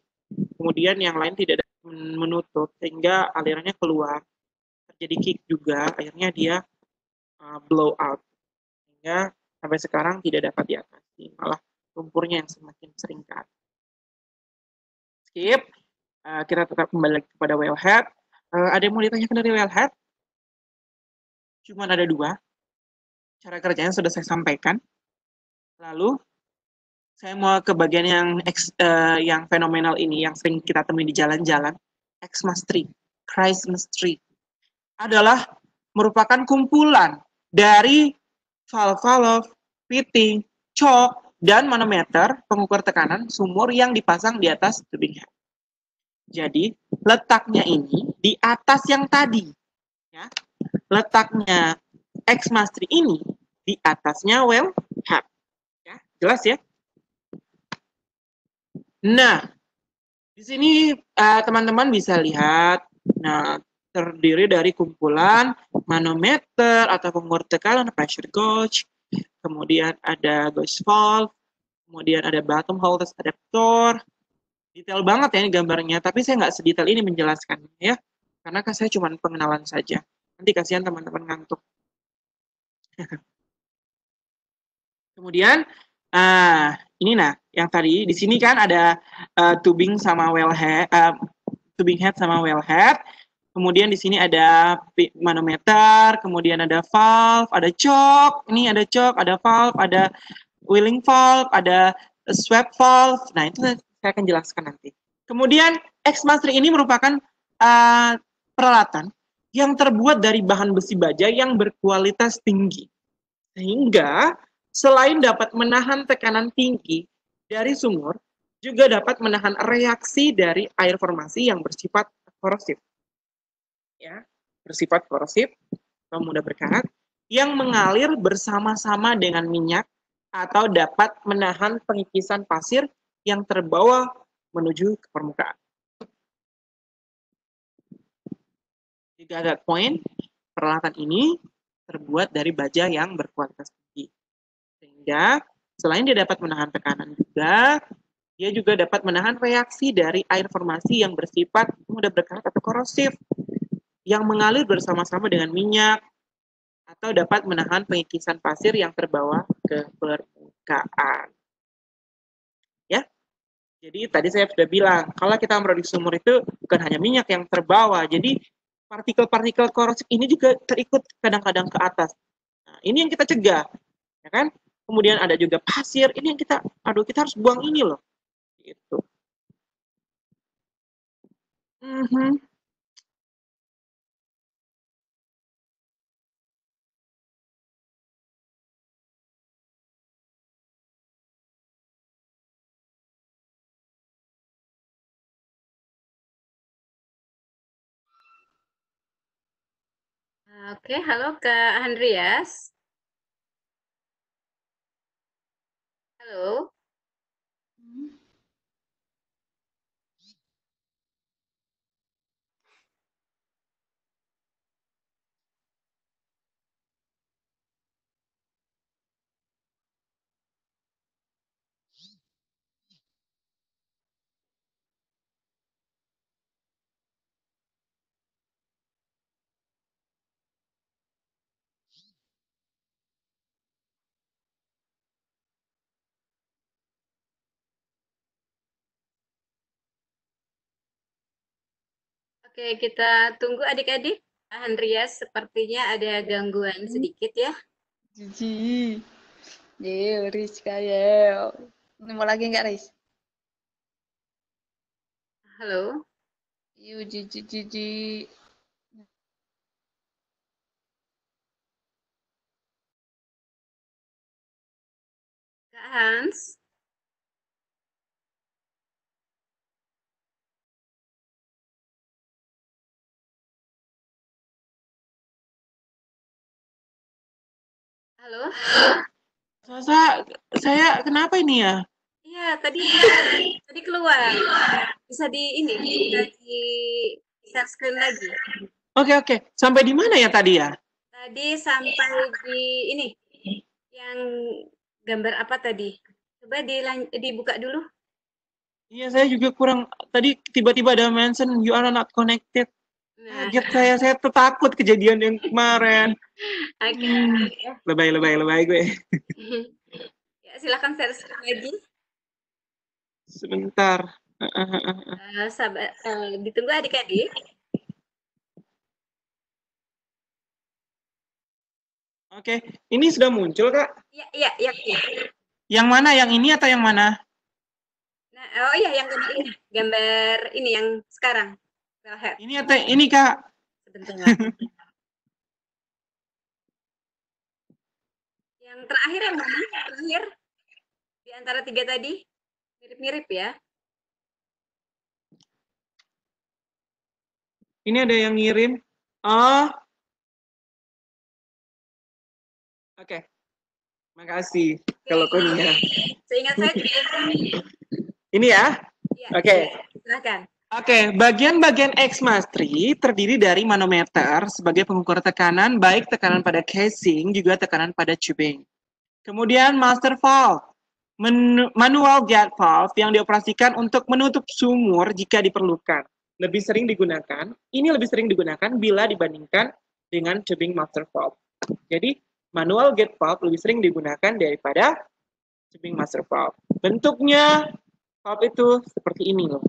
Kemudian yang lain tidak menutup, sehingga alirannya keluar. Terjadi kick juga, akhirnya dia blow out. Sehingga sampai sekarang tidak dapat diatasi, malah lumpurnya yang semakin sering kan. Skip, kita tetap kembali kepada wellhead. Ada yang mau ditanyakan dari wellhead? Cuma ada dua. Cara kerjanya sudah saya sampaikan. Lalu, saya mau ke bagian yang fenomenal ini, yang sering kita temui di jalan-jalan. Ex-mastri, Christ-mastri, adalah merupakan kumpulan dari valve, fitting, cok, dan manometer pengukur tekanan sumur yang dipasang di atas tubing head. Jadi, letaknya ini di atas yang tadi. Ya. Letaknya ex-mastri ini di atasnya wellhead. Ya, jelas ya? Nah, di sini teman-teman bisa lihat, terdiri dari kumpulan manometer atau pengukur tekanan pressure gauge, kemudian ada gauge valve, kemudian ada bottom hole test adaptor, detail banget ya ini gambarnya, tapi saya nggak sedetail ini menjelaskan ya, karena saya cuma pengenalan saja. Nanti kasihan teman-teman ngantuk. Kemudian, ini yang tadi di sini kan ada tubing sama wellhead, tubing head sama wellhead. Kemudian di sini ada manometer, kemudian ada valve, ada choke. Ini ada choke, ada valve, ada wheeling valve, ada swap valve. Nah, itu saya akan jelaskan nanti. Kemudian X-Master ini merupakan peralatan yang terbuat dari bahan besi baja yang berkualitas tinggi. Sehingga selain dapat menahan tekanan tinggi dari sumur, juga dapat menahan reaksi dari air formasi yang bersifat korosif. Ya, bersifat korosif, pemudah berkarat, yang mengalir bersama-sama dengan minyak atau dapat menahan pengikisan pasir yang terbawa menuju ke permukaan. Juga ada poin, peralatan ini terbuat dari baja yang berkualitas tinggi. Sehingga selain dia dapat menahan tekanan juga, dia juga dapat menahan reaksi dari air formasi yang bersifat mudah berkarat atau korosif, yang mengalir bersama-sama dengan minyak, atau dapat menahan pengikisan pasir yang terbawa ke permukaan. Ya, jadi tadi saya sudah bilang, kalau kita memproduksi sumur itu bukan hanya minyak yang terbawa, jadi partikel-partikel korosif ini juga terikut kadang-kadang ke atas. Nah, ini yang kita cegah, ya kan? Kemudian ada juga pasir, ini yang kita, aduh kita harus buang ini loh. Gitu. Oke, halo Kak Handriyas. Halo. Oke, kita tunggu adik-adik. Handriyas sepertinya ada gangguan sedikit ya. Jiji. Yel, Rizka, yel. Nemu lagi nggak, Riz? Halo? Yuk, jiji, jiji. Kak Hans? Halo. Saya kenapa ini ya? Iya, tadi keluar. Bisa di ini, bisa di share screen lagi. Oke. Sampai di mana ya tadi ya? Tadi sampai di ini. Yang gambar apa tadi? Coba dibuka dulu. Iya, saya juga kurang, tadi tiba-tiba ada mention you are not connected. Nah. Kaget saya takut kejadian yang kemarin. Okay. Lebay gue. Ya, silakan share lagi. Sebentar. Ditunggu adik-adik. Oke, ini sudah muncul, Kak? Iya. Yang mana? Yang ini atau yang mana? Nah, oh iya, yang ini. Gambar ini yang sekarang. Ini atau ini, Kak? Sebentar. Yang terakhir yang mana? Terakhir di antara tiga tadi mirip-mirip ya. Ini ada yang ngirim. Oh. Oke. Makasih kalau kuning ya. Seingat saya juga ini ya. Oke. Silakan. Oke, bagian-bagian X-Master terdiri dari manometer sebagai pengukur tekanan, baik tekanan pada casing juga tekanan pada tubing. Kemudian master valve manual jet valve yang dioperasikan untuk menutup sumur jika diperlukan. Lebih sering digunakan, ini lebih sering digunakan bila dibandingkan dengan tubing master valve. Jadi, manual gate valve lebih sering digunakan daripada tubing master valve. Bentuknya valve itu seperti ini loh.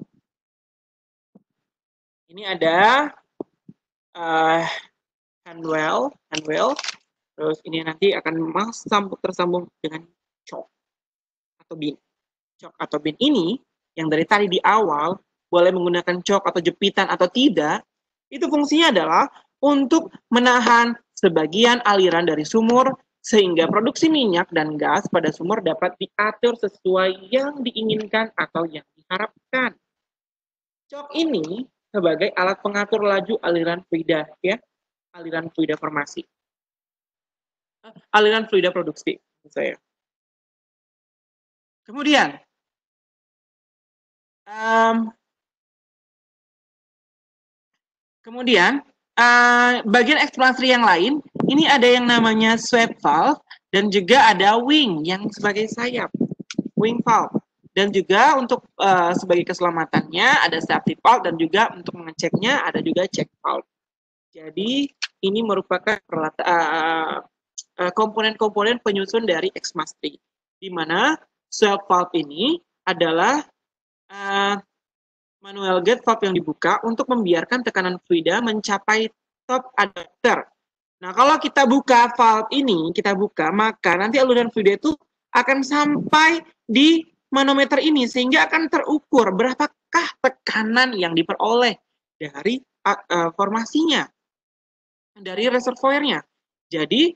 Ini ada handwell, terus ini nanti akan tersambung dengan choke atau bin. Choke atau bin ini yang dari tadi di awal boleh menggunakan choke atau jepitan atau tidak, itu fungsinya adalah untuk menahan sebagian aliran dari sumur sehingga produksi minyak dan gas pada sumur dapat diatur sesuai yang diinginkan atau yang diharapkan. Choke ini sebagai alat pengatur laju aliran fluida, ya, aliran fluida formasi, aliran fluida produksi, saya. Kemudian, bagian eksplorasi yang lain, ini ada yang namanya sweep valve dan juga ada wing yang sebagai sayap, wing valve. Dan juga untuk sebagai keselamatannya ada safety valve dan juga untuk mengeceknya ada juga check valve. Jadi ini merupakan komponen-komponen penyusun dari X-Master, di mana sweep valve ini adalah manual gate valve yang dibuka untuk membiarkan tekanan fluida mencapai top adapter. Nah, kalau kita buka valve ini, maka nanti aliran fluida itu akan sampai di manometer ini sehingga akan terukur berapakah tekanan yang diperoleh dari formasinya, dari reservoirnya. Jadi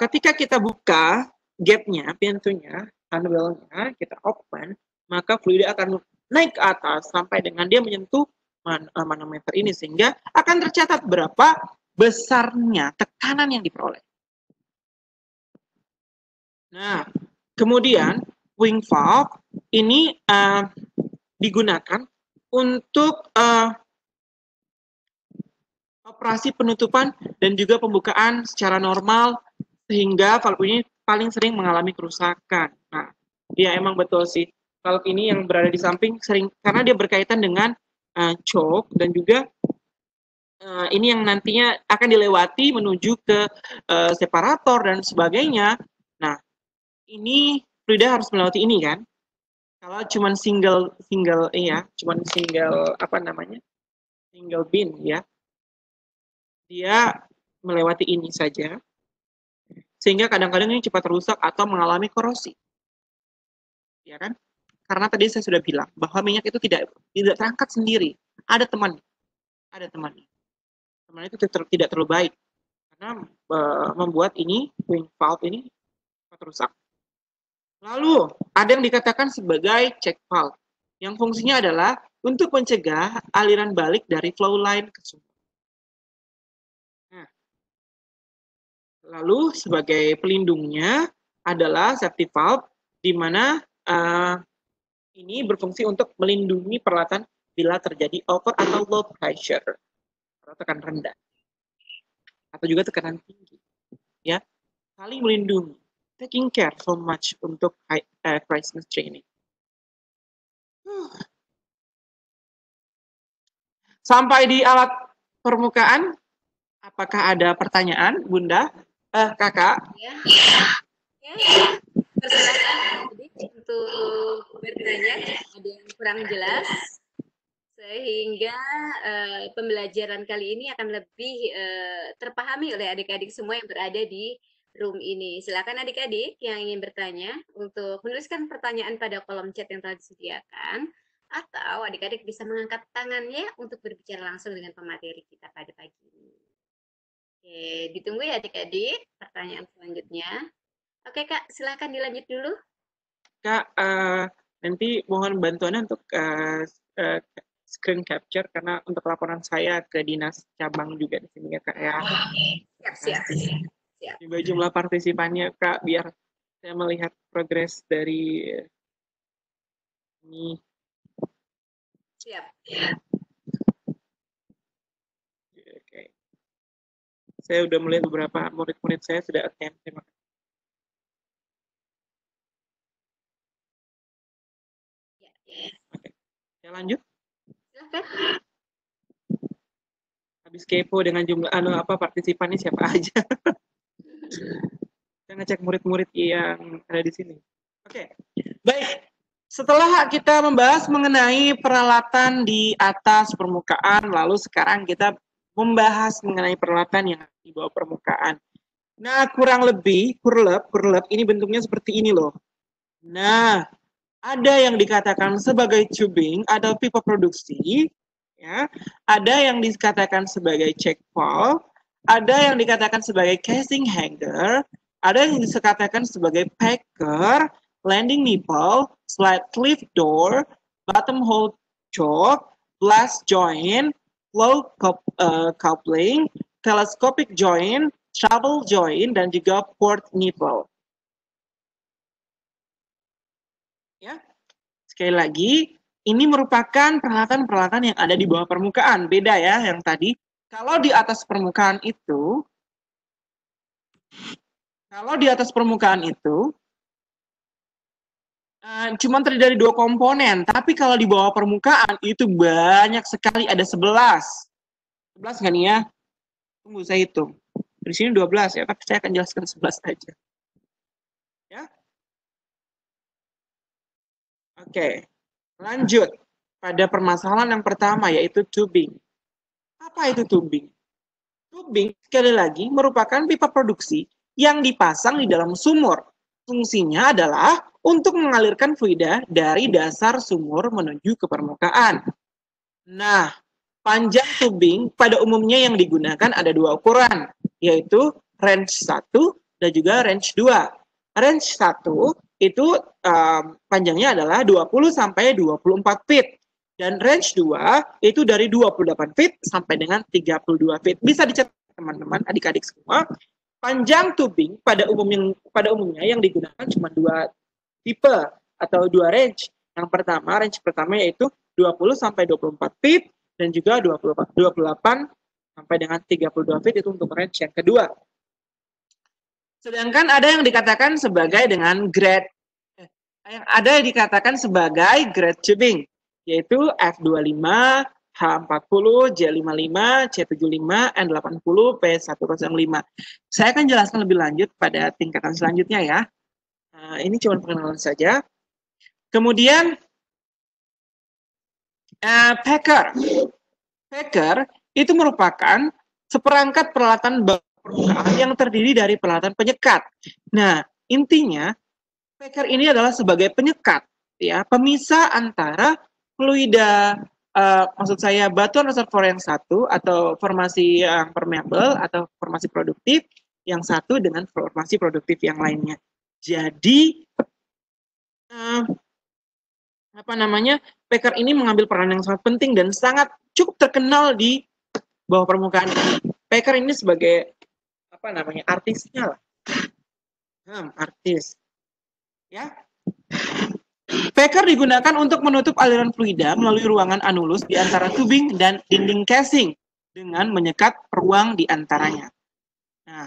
ketika kita buka gate-nya, pintunya, handwell-nya, kita open, maka fluida akan naik ke atas sampai dengan dia menyentuh manometer ini sehingga akan tercatat berapa besarnya tekanan yang diperoleh. Nah, kemudian wing valve ini digunakan untuk operasi penutupan dan juga pembukaan secara normal sehingga valve ini paling sering mengalami kerusakan. Nah, ya emang betul sih, valve ini yang berada di samping sering karena dia berkaitan dengan choke dan juga ini yang nantinya akan dilewati menuju ke separator dan sebagainya. Nah, ini fluida harus melewati ini kan. Kalau cuman single bin ya. Dia melewati ini saja. Sehingga kadang-kadang ini cepat rusak atau mengalami korosi. Ya kan? Karena tadi saya sudah bilang bahwa minyak itu tidak terangkat sendiri, ada teman. Ada temannya. Temannya itu tidak terlalu baik karena membuat ini wing valve ini cepat rusak. Lalu, ada yang dikatakan sebagai check valve, yang fungsinya adalah untuk mencegah aliran balik dari flow line ke sumur. Nah, lalu, sebagai pelindungnya adalah safety valve, di mana ini berfungsi untuk melindungi peralatan bila terjadi over atau low pressure, atau tekanan rendah, atau juga tekanan tinggi. Ya, saling melindungi. Taking care so much untuk crisis training. Sampai di alat permukaan, apakah ada pertanyaan, Bunda? Kakak? Ya. Persilakan untuk bertanya, ada yang kurang jelas, sehingga pembelajaran kali ini akan lebih terpahami oleh adik-adik semua yang berada di room ini. Silakan adik-adik yang ingin bertanya untuk menuliskan pertanyaan pada kolom chat yang telah disediakan, atau adik-adik bisa mengangkat tangannya untuk berbicara langsung dengan pemateri kita pada pagi ini. Oke, ditunggu ya adik-adik pertanyaan selanjutnya. Oke Kak, silakan dilanjut dulu. Kak, nanti mohon bantuannya untuk screen capture karena untuk laporan saya ke dinas cabang juga di sini ya Kak ya. Siap. Juga jumlah partisipannya Kak, biar saya melihat progres dari ini. Siap. Oke. Saya udah melihat beberapa murid-murid saya sudah attend. Terima kasih. Saya lanjut. Silahkan. Habis kepo dengan jumlah partisipannya siapa aja. Saya ngecek murid-murid yang ada di sini. Oke, baik. Setelah kita membahas mengenai peralatan di atas permukaan, lalu sekarang kita membahas mengenai peralatan yang di bawah permukaan. Nah, kurang lebih, kurleb ini bentuknya seperti ini loh. Nah, ada yang dikatakan sebagai tubing atau pipa produksi, ya. Ada yang dikatakan sebagai check valve, ada yang dikatakan sebagai casing hanger, ada yang dikatakan sebagai packer, landing nipple, slide cliff door, bottom hole choke, blast joint, flow coupling, telescopic joint, travel joint, dan juga port nipple. Ya, sekali lagi, ini merupakan peralatan-peralatan yang ada di bawah permukaan. Beda ya yang tadi. Kalau di atas permukaan itu, cuma terdiri dari 2 komponen, tapi kalau di bawah permukaan itu banyak sekali, ada 11 kan ya? Tunggu saya hitung. Di sini 12 ya, tapi saya akan jelaskan 11 aja. Ya. Oke. Lanjut pada permasalahan yang pertama yaitu tubing. Apa itu tubing? Tubing sekali lagi merupakan pipa produksi yang dipasang di dalam sumur. Fungsinya adalah untuk mengalirkan fluida dari dasar sumur menuju ke permukaan. Nah, panjang tubing pada umumnya yang digunakan ada 2 ukuran, yaitu range 1 dan juga range 2. Range 1 itu panjangnya adalah 20-24 feet, dan range 2 itu dari 28 feet sampai dengan 32 feet. Bisa dicatat teman-teman, adik-adik semua. Panjang tubing pada umumnya yang digunakan cuma 2 tipe atau 2 range. Yang pertama, range pertama yaitu 20-24 feet dan juga 28 sampai dengan 32 feet itu untuk range yang kedua. Sedangkan ada yang dikatakan sebagai grade tubing yaitu F25, H40, J55, C75, N80, P105. Saya akan jelaskan lebih lanjut pada tingkatan selanjutnya ya. Ini cuma pengenalan saja. Kemudian, packer. Packer itu merupakan seperangkat peralatan permukaan yang terdiri dari peralatan penyekat. Nah, intinya packer ini adalah sebagai penyekat, ya, pemisah antara fluida, batuan reservoir yang 1 atau formasi yang permeable atau formasi produktif yang 1 dengan formasi produktif yang lainnya. Jadi, packer ini mengambil peran yang sangat penting dan sangat cukup terkenal di bawah permukaan. Packer ini sebagai, artisnya lah. Artis. Ya. Packer digunakan untuk menutup aliran fluida melalui ruangan anulus di antara tubing dan dinding casing dengan menyekat ruang di antaranya. Nah,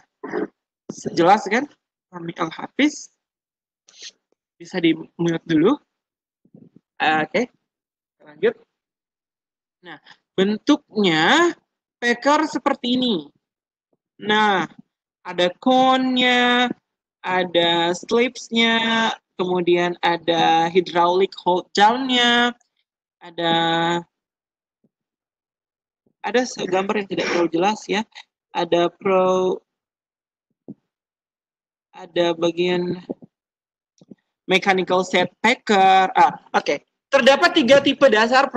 jelas kan? Kami al-Hafiz. Bisa di-mute dulu. Oke, lanjut. Nah, bentuknya packer seperti ini. Nah, ada cone-nya, ada slips-nya, kemudian ada hydraulic hold down-nya, ada gambar yang tidak terlalu jelas ya, ada bagian mechanical set packer. Oke. Terdapat 3 tipe dasar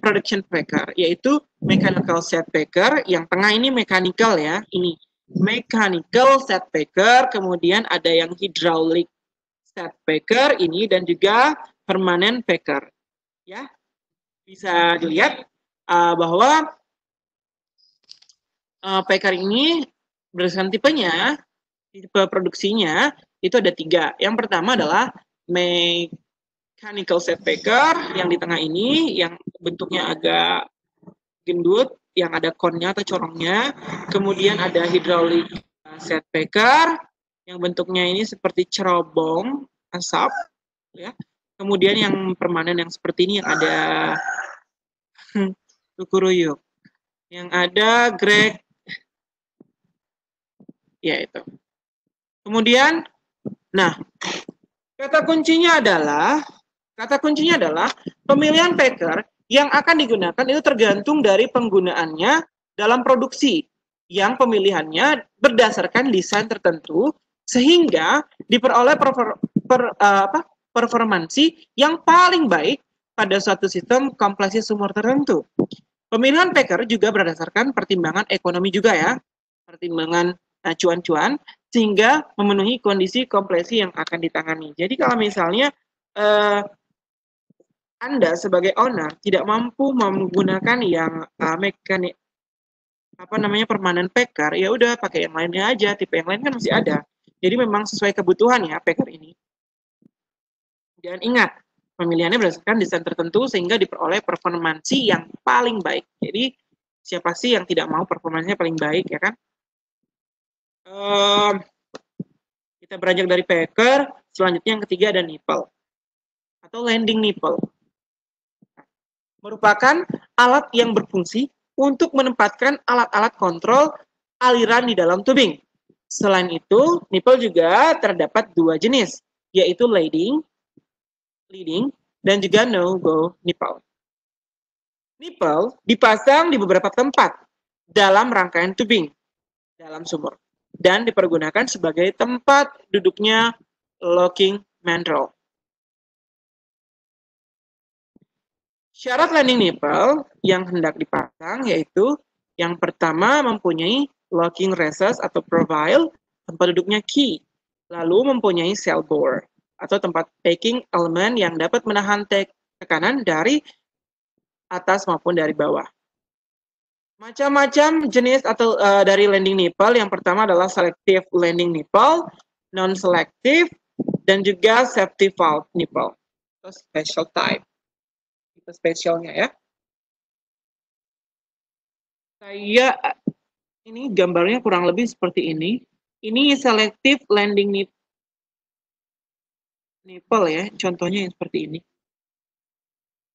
production packer, yaitu mechanical set packer, yang tengah ini mechanical ya, ini mechanical set packer, kemudian ada yang hydraulic set packer ini dan juga permanent packer. Ya, bisa dilihat bahwa packer ini berdasarkan tipenya, tipe produksinya itu ada 3. Yang pertama adalah mechanical set packer yang di tengah ini, yang bentuknya agak gendut, yang ada konnya atau corongnya. Kemudian ada hydraulic set packer yang bentuknya ini seperti cerobong asap, ya. Kemudian yang permanen yang seperti ini ada Tukuruyuk. Yang ada Greg, ya itu. Kemudian, nah, kata kuncinya adalah pemilihan packer yang akan digunakan itu tergantung dari penggunaannya dalam produksi, yang pemilihannya berdasarkan desain tertentu sehingga diperoleh performansi yang paling baik pada suatu sistem kompleksitas sumur tertentu. Pemilihan packer juga berdasarkan pertimbangan ekonomi juga ya, pertimbangan cuan-cuan, sehingga memenuhi kondisi kompleksi yang akan ditangani. Jadi kalau misalnya Anda sebagai owner tidak mampu menggunakan yang mekanik, permanen packer, ya udah pakai yang lainnya aja, tipe yang lain kan masih ada. Jadi memang sesuai kebutuhan ya packer ini. Dan ingat, pemilihannya berdasarkan desain tertentu sehingga diperoleh performansi yang paling baik. Jadi siapa sih yang tidak mau performansinya paling baik ya kan? Kita beranjak dari packer, selanjutnya yang ketiga ada nipple atau landing nipple. Merupakan alat yang berfungsi untuk menempatkan alat-alat kontrol aliran di dalam tubing. Selain itu, nipple juga terdapat dua jenis, yaitu leading, dan juga no-go nipple. Nipple dipasang di beberapa tempat dalam rangkaian tubing dalam sumur dan dipergunakan sebagai tempat duduknya locking mandrel. Syarat landing nipple yang hendak dipasang yaitu yang pertama mempunyai locking recess atau profile tempat duduknya key, lalu mempunyai cell bore atau tempat packing elemen yang dapat menahan tekanan dari atas maupun dari bawah. Macam-macam jenis atau dari landing nipple, yang pertama adalah selective landing nipple, non-selective, dan juga safety valve nipple, atau special type. Itu spesialnya ya. Ini gambarnya kurang lebih seperti ini. Ini selective landing nipple ya, contohnya yang seperti ini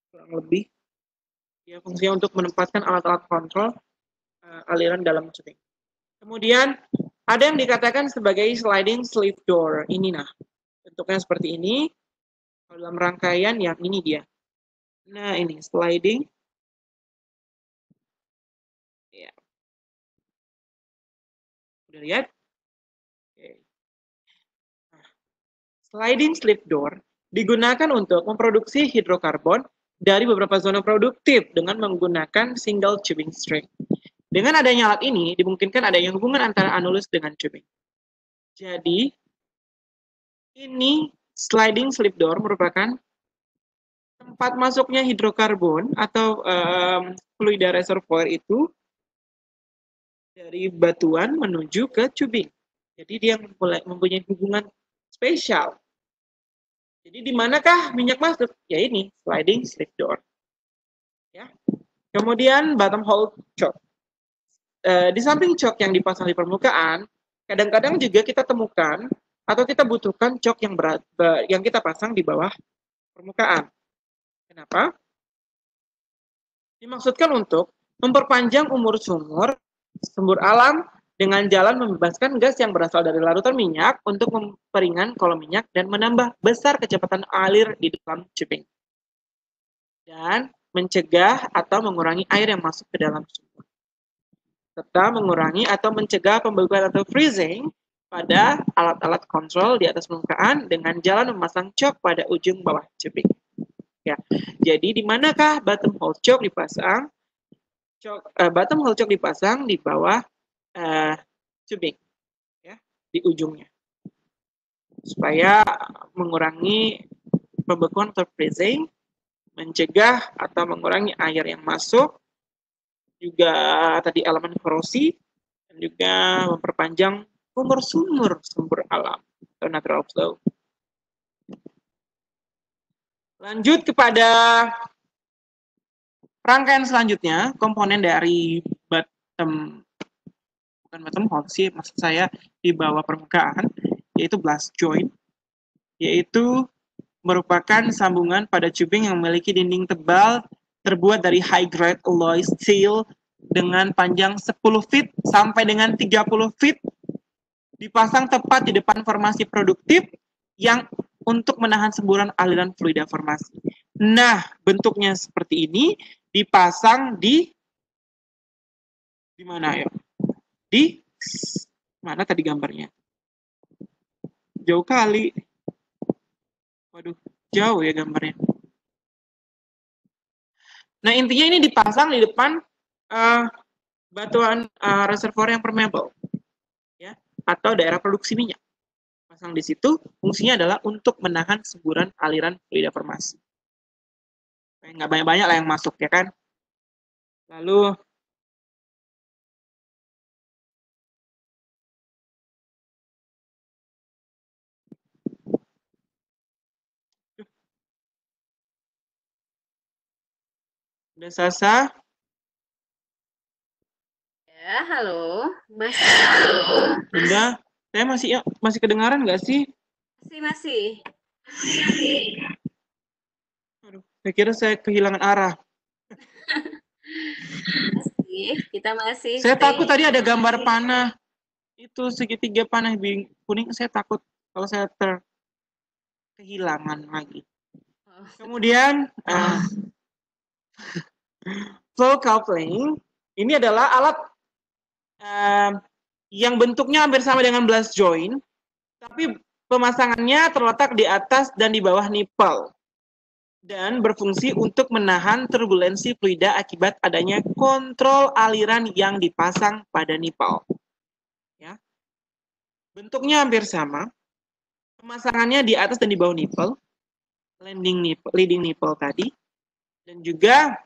kurang lebih ya, fungsinya untuk menempatkan alat-alat kontrol aliran dalam tubing. Kemudian ada yang dikatakan sebagai sliding sleeve door, ini nah bentuknya seperti ini dalam rangkaian yang ini dia, nah ini sliding ya, udah lihat. Sliding slip door digunakan untuk memproduksi hidrokarbon dari beberapa zona produktif dengan menggunakan single tubing string. Dengan adanya alat ini, dimungkinkan adanya hubungan antara annulus dengan tubing. Jadi, ini sliding slip door merupakan tempat masuknya hidrokarbon atau fluida reservoir itu dari batuan menuju ke tubing. Jadi, dia mempunyai hubungan spesial. Jadi di manakah minyak masuk? Ya ini sliding slip door. Ya. Kemudian bottom hole choke. Di samping choke yang dipasang di permukaan, kadang-kadang juga kita temukan atau kita butuhkan choke yang berat yang kita pasang di bawah permukaan. Kenapa? Dimaksudkan untuk memperpanjang umur sumur alam dengan jalan membebaskan gas yang berasal dari larutan minyak untuk memperingan kolom minyak dan menambah besar kecepatan alir di dalam tubing. Dan mencegah atau mengurangi air yang masuk ke dalam sumur. Serta mengurangi atau mencegah pembelukan atau freezing pada alat-alat kontrol di atas permukaan dengan jalan memasang choke pada ujung bawah tubing. Ya, jadi di manakah bottom hole choke dipasang? Bottom hole choke dipasang di bawah tubing ya, di ujungnya supaya mengurangi pembekuan atau freezing, mencegah atau mengurangi air yang masuk, juga tadi elemen korosi, dan juga memperpanjang umur sumur alam atau natural flow. Lanjut kepada rangkaian selanjutnya, komponen dari bottom hole sih maksud saya di bawah permukaan, yaitu blast joint, yaitu merupakan sambungan pada tubing yang memiliki dinding tebal terbuat dari high-grade alloy steel dengan panjang 10 feet sampai dengan 30 feet dipasang tepat di depan formasi produktif yang untuk menahan semburan aliran fluida formasi. Nah, bentuknya seperti ini dipasang di mana ya? Di mana tadi gambarnya? Jauh kali. Waduh, jauh ya gambarnya. Nah, intinya ini dipasang di depan batuan reservoir yang permeable, ya, atau daerah produksi minyak. Pasang di situ, fungsinya adalah untuk menahan semburan aliran fluida formasi. Nggak banyak-banyak lah yang masuk, ya kan? Lalu, udah Sasa? Ya, halo. Mas. Bunda, saya masih kedengaran nggak sih? Masih. Aduh, saya kira saya kehilangan arah. Kita masih. Saya takut tadi ada gambar panah. Itu segitiga panah kuning, saya takut kalau saya kehilangan lagi. Oh. Kemudian, flow coupling ini adalah alat yang bentuknya hampir sama dengan blast joint, tapi pemasangannya terletak di atas dan di bawah nipple dan berfungsi untuk menahan turbulensi fluida akibat adanya kontrol aliran yang dipasang pada nipple. Ya. Bentuknya hampir sama, pemasangannya di atas dan di bawah nipple, leading nipple tadi, dan juga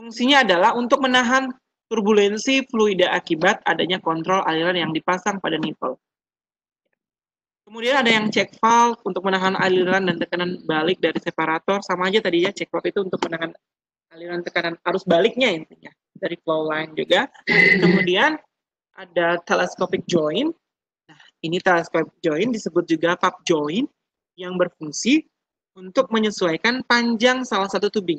fungsinya adalah untuk menahan turbulensi fluida akibat adanya kontrol aliran yang dipasang pada nipple. Kemudian ada yang check valve untuk menahan aliran dan tekanan balik dari separator. Sama aja tadi ya, check valve itu untuk menahan aliran tekanan arus baliknya intinya dari flow line juga. Kemudian ada telescopic joint. Nah, ini telescopic joint disebut juga pub joint, yang berfungsi untuk menyesuaikan panjang salah satu tubing.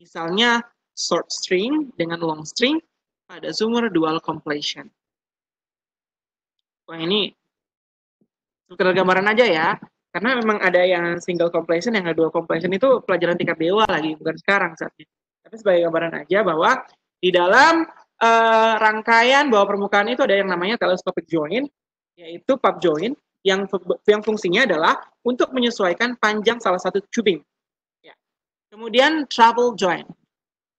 Misalnya short string dengan long string pada sumber dual completion. Wah, ini sekedar gambaran aja ya, karena memang ada yang single completion, yang dual completion itu pelajaran tingkat dewa lagi, bukan sekarang saatnya. Tapi sebagai gambaran aja bahwa di dalam rangkaian bawah permukaan itu ada yang namanya telescopic joint, yaitu pub joint, yang fungsinya adalah untuk menyesuaikan panjang salah satu tubing. Ya. Kemudian treble joint.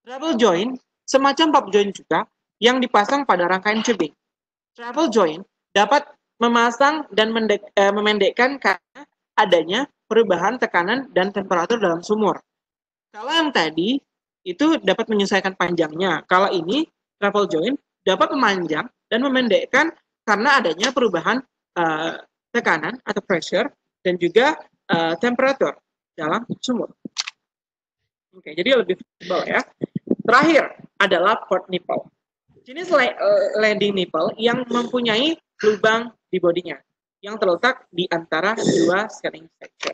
Treble joint semacam pub joint juga yang dipasang pada rangkaian tubing. Treble joint dapat memasang dan memendekkan karena adanya perubahan tekanan dan temperatur dalam sumur. Kalau yang tadi itu dapat menyesuaikan panjangnya. Kalau ini treble joint dapat memanjang dan memendekkan karena adanya perubahan tekanan atau pressure dan juga temperatur dalam sumur. Oke, jadi lebih fleksibel ya. Terakhir adalah port nipple. Jenis landing nipple yang mempunyai lubang di bodinya yang terletak di antara dua scanning section.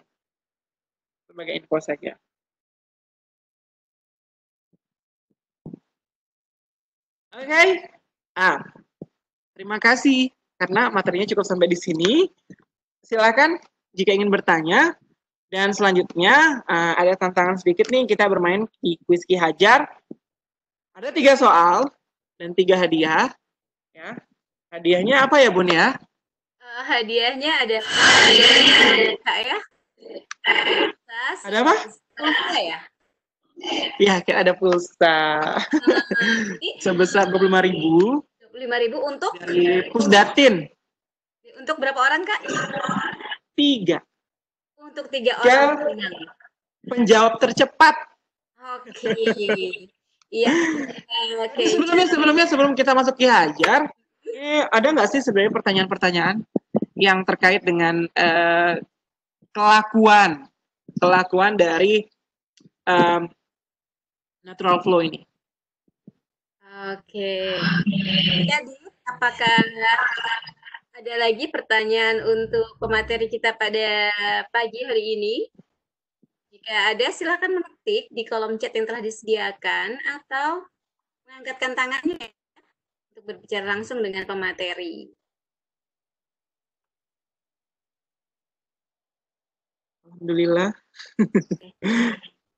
Sebagai info saja. Oke. Terima kasih. Karena materinya cukup sampai di sini, silakan jika ingin bertanya. Dan selanjutnya ada tantangan sedikit nih, kita bermain kuis Ki Hajar. Ada 3 soal dan 3 hadiah. Ya. Hadiahnya apa ya Bun ya? Hadiahnya ada Kak ya. Ada apa? Pulsa ya? Ya, ada pulsa. Sebesar 25.000. 5.000 untuk dari Pusdatin. Untuk berapa orang, Kak? 3. Untuk 3 orang. Penjawab tercepat. Oke. Iya. Oke. Sebelumnya sebelum kita masuk Ki Hajar, ada nggak sih sebenarnya pertanyaan-pertanyaan yang terkait dengan kelakuan dari natural flow ini? Oke. Jadi apakah Ada lagi pertanyaan untuk pemateri kita pada pagi hari ini? Jika ada, silakan mengetik di kolom chat yang telah disediakan atau mengangkatkan tangannya untuk berbicara langsung dengan pemateri. Alhamdulillah.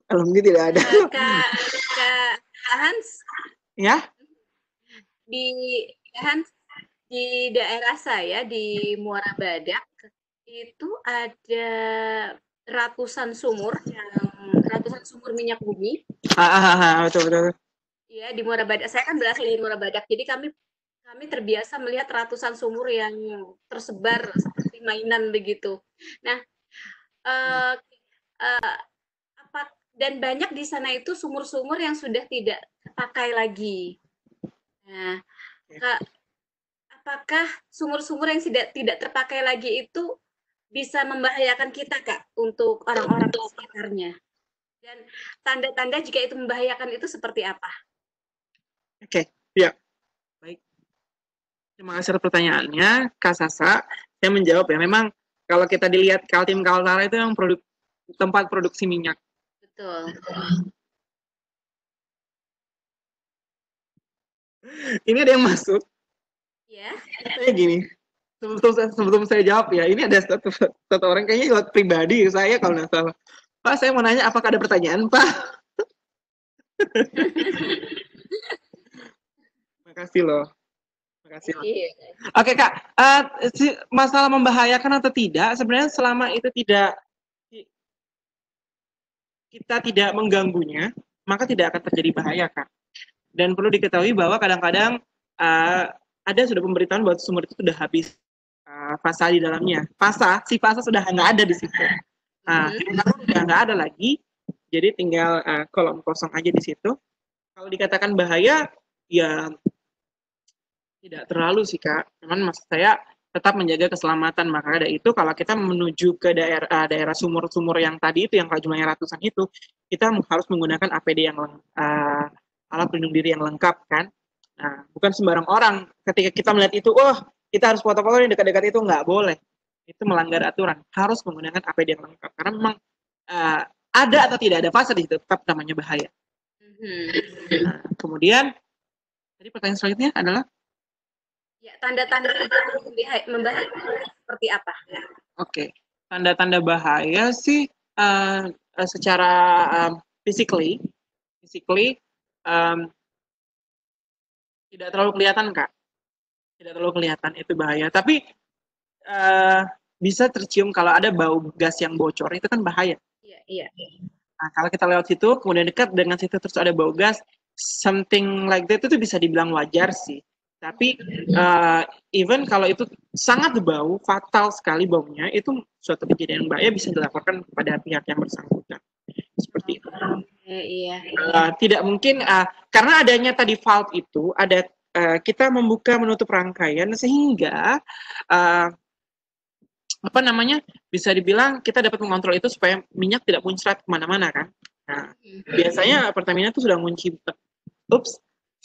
Alhamdulillah tidak ada. Kak Hans? Ya? Di daerah saya, di Muara Badak, itu ada ratusan sumur minyak bumi. Betul. Iya, di Muara Badak. Saya kan berasal dari Muara Badak, jadi kami terbiasa melihat ratusan sumur yang tersebar seperti mainan begitu. Nah, dan banyak di sana itu sumur-sumur yang sudah tidak terpakai lagi. Nah, apakah sumur-sumur yang tidak terpakai lagi itu bisa membahayakan kita, Kak, untuk orang-orang di sekitarnya? Dan tanda-tanda jika itu membahayakan itu seperti apa? Oke, ya. Baik. Terima kasih pertanyaannya, Kak Sasa. Saya menjawab ya, memang kalau kita dilihat Kaltim Kaltara itu yang tempat produksi minyak. Betul. Ini ada yang masuk. Ya. Saya gini, sebelum saya jawab ya, ini ada satu orang kayaknya lewat pribadi saya kalau nggak salah. Pak, saya mau nanya apakah ada pertanyaan, Pak? Makasih loh. Makasih. Iya. Oke, Kak, masalah membahayakan atau tidak, sebenarnya selama itu kita tidak mengganggunya, maka tidak akan terjadi bahaya, Kak. Dan perlu diketahui bahwa kadang-kadang ada sudah pemberitahuan bahwa sumur itu sudah habis fasa di dalamnya. Si fasa sudah nggak ada di situ. Sudah nggak ada lagi, jadi tinggal kolom kosong aja di situ. Kalau dikatakan bahaya, ya tidak terlalu sih, Kak. Cuman maksud saya tetap menjaga keselamatan. Maka dari itu, kalau kita menuju ke daerah sumur-sumur yang tadi itu, yang jumlahnya ratusan itu, kita harus menggunakan APD yang alat pelindung diri yang lengkap, kan? Nah, bukan sembarang orang ketika kita melihat itu, kita harus foto-foto yang dekat-dekat itu, nggak boleh. Itu melanggar aturan. Harus menggunakan APD yang lengkap. Karena memang ada atau tidak ada fase di situ, tetap namanya bahaya. Nah, kemudian, tadi pertanyaan selanjutnya adalah? Ya, tanda-tanda membahayakan seperti apa? Oke. Tanda-tanda bahaya sih secara physically, tidak terlalu kelihatan, Kak. Tidak terlalu kelihatan itu bahaya. Tapi bisa tercium kalau ada bau gas yang bocor, itu kan bahaya. Iya. Nah, kalau kita lewat situ, kemudian dekat dengan situ terus ada bau gas, something like that, itu bisa dibilang wajar sih. Tapi even kalau itu sangat bau, fatal sekali baunya, itu suatu kejadian yang bahaya bisa dilaporkan kepada pihak yang bersangkutan. Seperti itu. Tidak mungkin, karena adanya tadi valve itu, kita membuka menutup rangkaian, sehingga bisa dibilang kita dapat mengontrol itu supaya minyak tidak muncrat kemana-mana, kan. Nah, biasanya Pertamina itu sudah ngunci,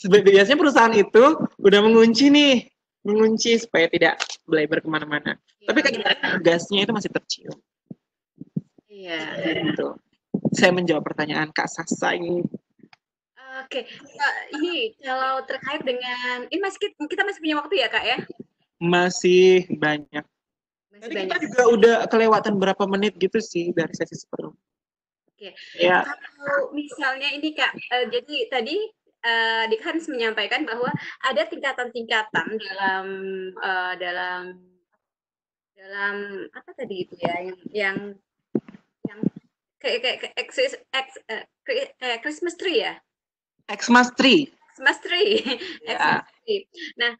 biasanya perusahaan itu udah mengunci supaya tidak bleber kemana-mana. Tapi kadang-kadang gasnya itu masih tercium. Gitu. Saya menjawab pertanyaan Kak Sasa ini. Oke, ini kalau terkait dengan ini kita masih punya waktu ya, Kak, ya? Masih banyak. Jadi kita juga udah kelewatan berapa menit gitu sih dari sesi sebelum. Oke. Ya. Kalau misalnya ini, Kak, jadi tadi Dik Hans menyampaikan bahwa ada tingkatan-tingkatan dalam apa tadi itu ya, yang kayak Christmas tree ya? Xmas tree. Yeah. Nah,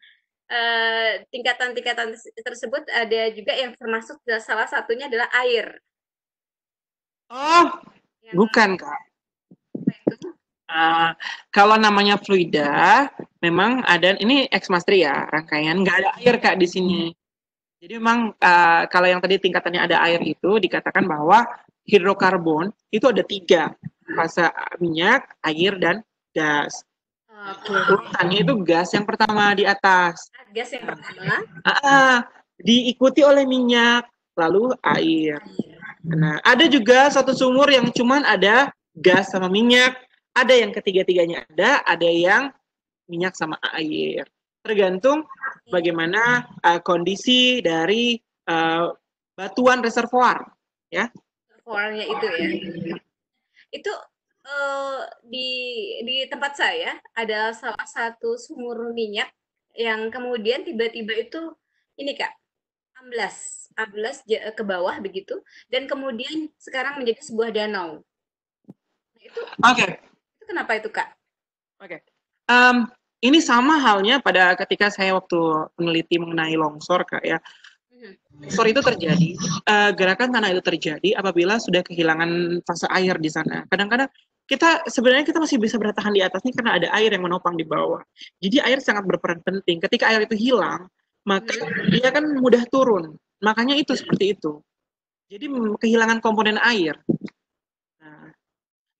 tingkatan-tingkatan tersebut ada juga yang termasuk salah satunya adalah air. Bukan, Kak. Kalau namanya fluida, memang ada, ini Xmas tree ya rangkaian, nggak ada air, Kak, di sini. Jadi memang kalau yang tadi tingkatannya ada air itu dikatakan bahwa hidrokarbon itu ada 3, fase minyak, air, dan gas. Urutannya itu gas yang pertama di atas. Gas yang pertama. diikuti oleh minyak, lalu air. Nah, ada juga satu sumur yang cuman ada gas sama minyak, ada yang ketiga-tiganya ada yang minyak sama air. Tergantung bagaimana kondisi dari batuan reservoir, ya. Reservoirnya itu ya. Itu di tempat saya ada salah satu sumur minyak yang kemudian tiba-tiba itu ini Kak, amblas ke bawah begitu, dan kemudian sekarang menjadi sebuah danau. Nah, itu, okay. Itu kenapa itu Kak? Oke, okay. Ini sama halnya pada ketika saya waktu meneliti mengenai longsor Kak ya. Longsor itu terjadi, gerakan tanah itu terjadi apabila sudah kehilangan fase air di sana. Kadang-kadang kita masih bisa bertahan di atasnya karena ada air yang menopang di bawah. Jadi air sangat berperan penting. Ketika air itu hilang, maka dia kan mudah turun. Makanya itu seperti itu. Jadi kehilangan komponen air. Nah,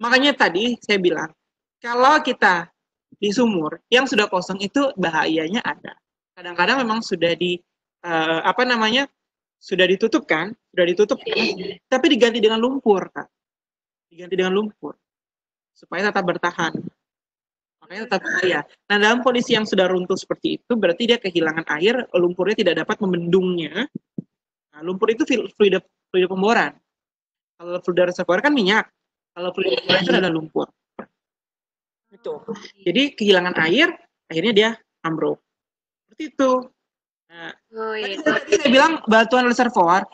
makanya tadi saya bilang, kalau kita di sumur yang sudah kosong itu bahayanya ada. Kadang-kadang memang sudah di sudah ditutup, tapi diganti dengan lumpur Kak. Diganti dengan lumpur supaya tetap bertahan. Makanya tetap bahaya. Nah, dalam kondisi yang sudah runtuh seperti itu, berarti dia kehilangan air, lumpurnya tidak dapat membendungnya. Nah, lumpur itu fluida pemboran. Kalau fluida reservoir kan minyak. Kalau fluida pemboran itu adalah lumpur. Itu. Jadi kehilangan air, akhirnya dia ambruk. Seperti itu. Nah, tadi saya bilang batuan reservoir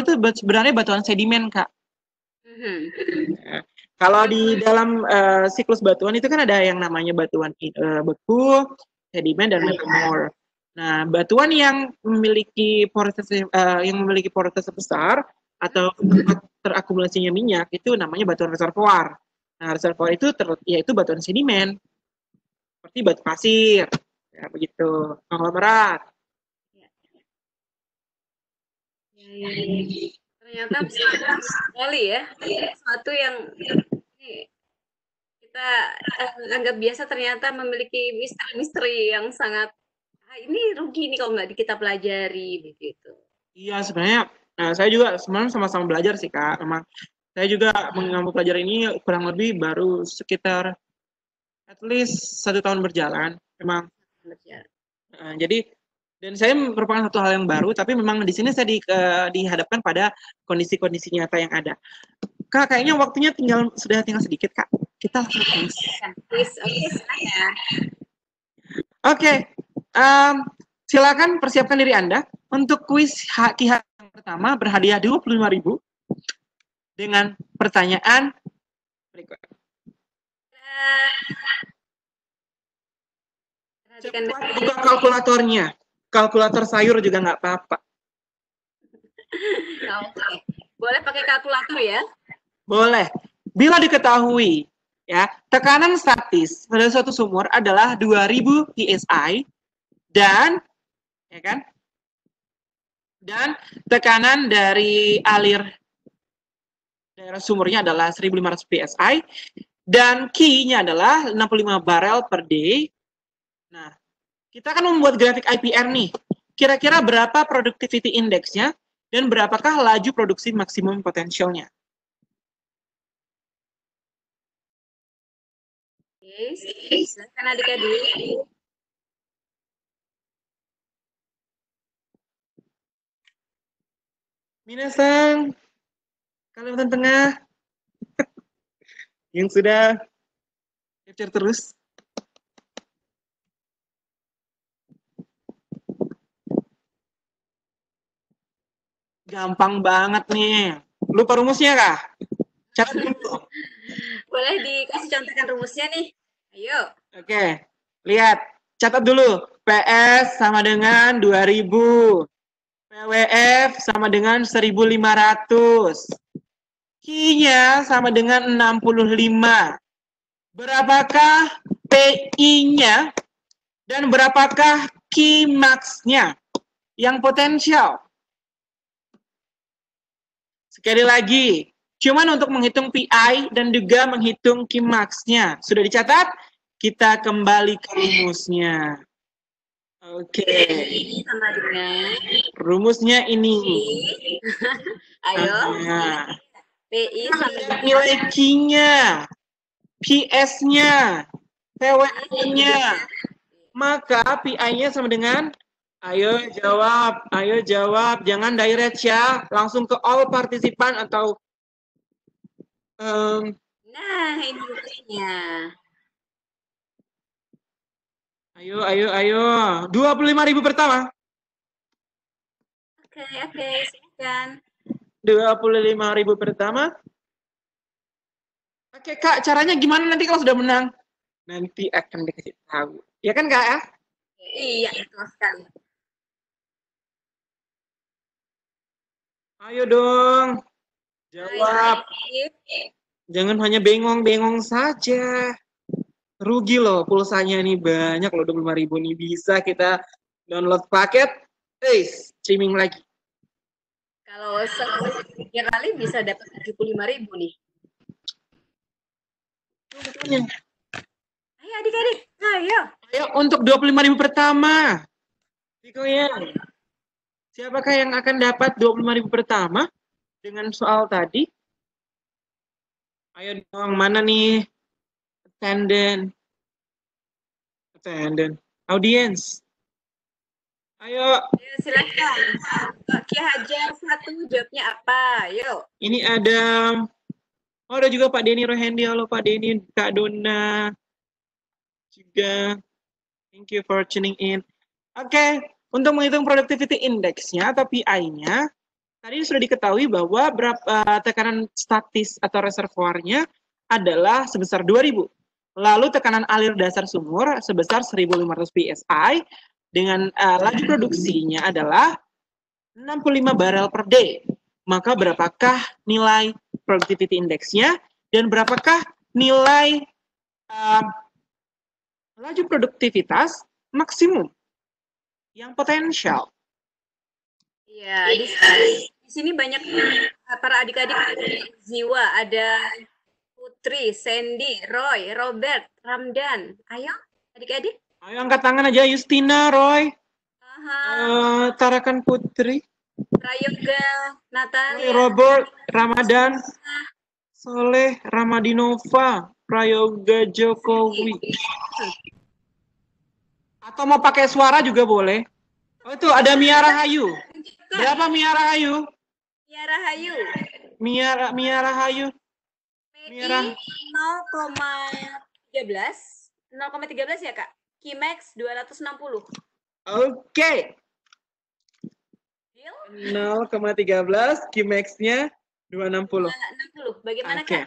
itu sebenarnya batuan sedimen, Kak. Nah, kalau di dalam siklus batuan itu kan ada yang namanya batuan beku, sedimen, dan metamorf. Nah, batuan yang memiliki poritas besar atau terakumulasinya minyak itu namanya batuan reservoir. Nah, reservoir itu yaitu batuan sedimen, seperti batu pasir, ya begitu, konglomerat. Ternyata sekali ya, sesuatu yang kita anggap biasa ternyata memiliki misteri-misteri yang sangat ini rugi nih kalau nggak kita pelajari begitu. Iya, sebenarnya saya juga sebenarnya sama-sama belajar sih Kak. Memang saya juga mengambil pelajaran ini kurang lebih baru sekitar at least 1 tahun berjalan. Memang. Jadi dan saya merupakan satu hal yang baru, tapi memang di sini saya dihadapkan pada kondisi-kondisi nyata yang ada. Kak, kayaknya waktunya sudah tinggal sedikit, Kak. Kita langsung quiz. Oke, silakan persiapkan diri Anda untuk kuis KIH yang pertama berhadiah 25.000 dengan pertanyaan berikut. Cepat buka kalkulatornya. Kalkulator sayur juga nggak apa-apa. Okay. Boleh pakai kalkulator ya? Boleh. Bila diketahui, ya, tekanan statis pada suatu sumur adalah 2000 psi dan ya kan? Dan tekanan dari alir daerah sumurnya adalah 1500 psi dan Q-nya adalah 65 barel per day. Nah, kita akan membuat grafik IPR nih. Kira-kira berapa productivity index-nya dan berapakah laju produksi maksimum potensialnya? Oke, silakan adik-adik. Minasang, Kalimantan Tengah, yang sudah capture terus. Gampang banget nih. Lupa rumusnya Kak? Catat dulu. Boleh dikasih contohkan rumusnya nih? Ayo. Oke. Lihat. Catat dulu. PS sama dengan 2000. PWF sama dengan 1500. Q-nya sama dengan 65. Berapakah PI-nya? Dan berapakah Qmax-nya? Yang potensial. Sekali lagi, cuman untuk menghitung PI dan juga menghitung Qmax-nya. Sudah dicatat? Kita kembali ke rumusnya. Oke. Ini sama dengan rumusnya ini. Ayo. BI sama dengan nilai Q-nya, PS-nya, TWN-nya. Maka PI-nya sama dengan, ayo jawab, jangan direct ya, langsung ke all partisipan atau nah, ini rumusnya. Ayo. 25.000 pertama. Oke, silakan. 25.000 pertama. Oke, Kak, caranya gimana nanti kalau sudah menang? Nanti akan dikasih tahu. Ya kan, Kak? Ya? Iya, betul sekali. Ayo dong. Jawab. Ayo. Jangan hanya bengong-bengong saja. Rugi loh, pulsanya nih banyak loh, 25.000 nih, bisa kita download paket, streaming lagi. Kalau setiap kali bisa dapat 75.000 nih. Ayo adik-adik, ayo. Ayo untuk 25.000 pertama. Dikoyen. Siapakah yang akan dapat 25.000 pertama dengan soal tadi? Ayo dong, mana nih? Attendant, audience. Ayo. Ya, silakan. Oke, Hajar satu jawabnya apa? Yuk. Ini ada. Oh, ada juga Pak Denny Rohendi. Halo Pak Denny, Kak Dona juga. Thank you for tuning in. Oke, untuk menghitung productivity index-nya atau PI-nya, tadi sudah diketahui bahwa berapa tekanan statis atau reservoirnya adalah sebesar 2.000. Lalu tekanan alir dasar sumur sebesar 1.500 psi dengan laju produksinya adalah 65 barel per day. Maka berapakah nilai productivity index-nya dan berapakah nilai laju produktivitas maksimum yang potensial? Iya, di sini banyak para adik-adik jiwa, ada Putri, Sandy, Roy, Robert, Ramdan. Ayo, adik-adik. Ayo angkat tangan aja, Justina, Roy. Tarakan Putri. Prayoga, Natalia. Roy, Robert, Ramadan. Soleh, Ramadinova, Prayoga Jokowi. Atau mau pakai suara juga boleh. Oh itu ada Mia Rahayu. Berapa Mia Rahayu? Mia Rahayu. Mia Rahayu. PI 0,13 ya Kak. Kimax 260. Oke. 0,13 Kimax-nya 260. 60. Bagaimana Kak?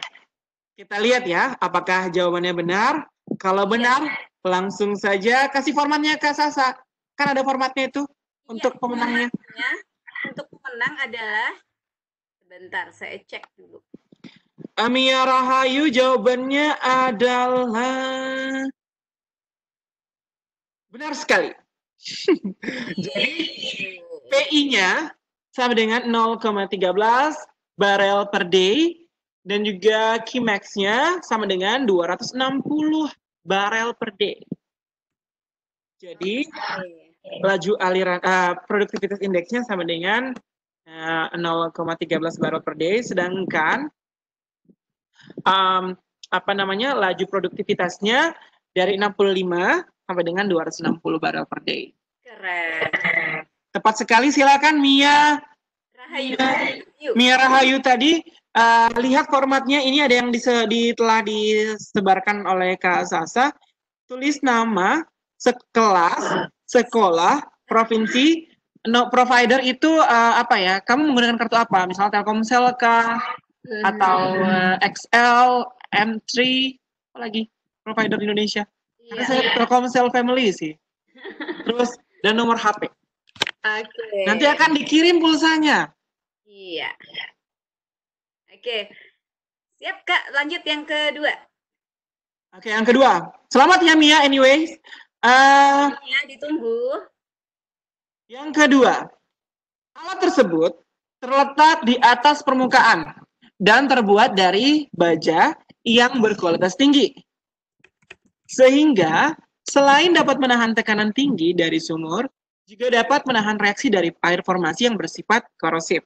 Kita lihat ya apakah jawabannya benar. Kalau benar, langsung saja kasih formatnya Kak Sasa. Kan ada formatnya itu untuk pemenangnya. Untuk pemenang adalah, sebentar saya cek dulu. Amia Rahayu jawabannya adalah benar sekali. Jadi PI-nya sama dengan 0,13 barel per day dan juga Kimax-nya sama dengan 260 barel per day. Jadi laju aliran produktivitas indeksnya sama dengan 0,13 barel per day, sedangkan laju produktivitasnya dari 65 sampai dengan 260 barel per day. Keren. Tepat sekali, silakan Mia Rahayu. Mia Rahayu tadi lihat formatnya, ini ada yang telah disebarkan oleh Kak Sasa. Tulis nama, sekelas, sekolah, provinsi, provider itu kamu menggunakan kartu apa? Misalnya Telkomsel kah? Atau XL, M3, apa lagi? Provider Indonesia. Karena saya Telkomsel Family sih. Terus, dan nomor HP. Okay. Nanti akan dikirim pulsanya. Iya. Oke. Siap, Kak. Lanjut yang kedua. Oke, yang kedua. Selamat ya, Mia, anyways. Ya, ditunggu. Yang kedua. Alat tersebut terletak di atas permukaan dan terbuat dari baja yang berkualitas tinggi. Sehingga Selain dapat menahan tekanan tinggi dari sumur, juga dapat menahan reaksi dari air formasi yang bersifat korosif.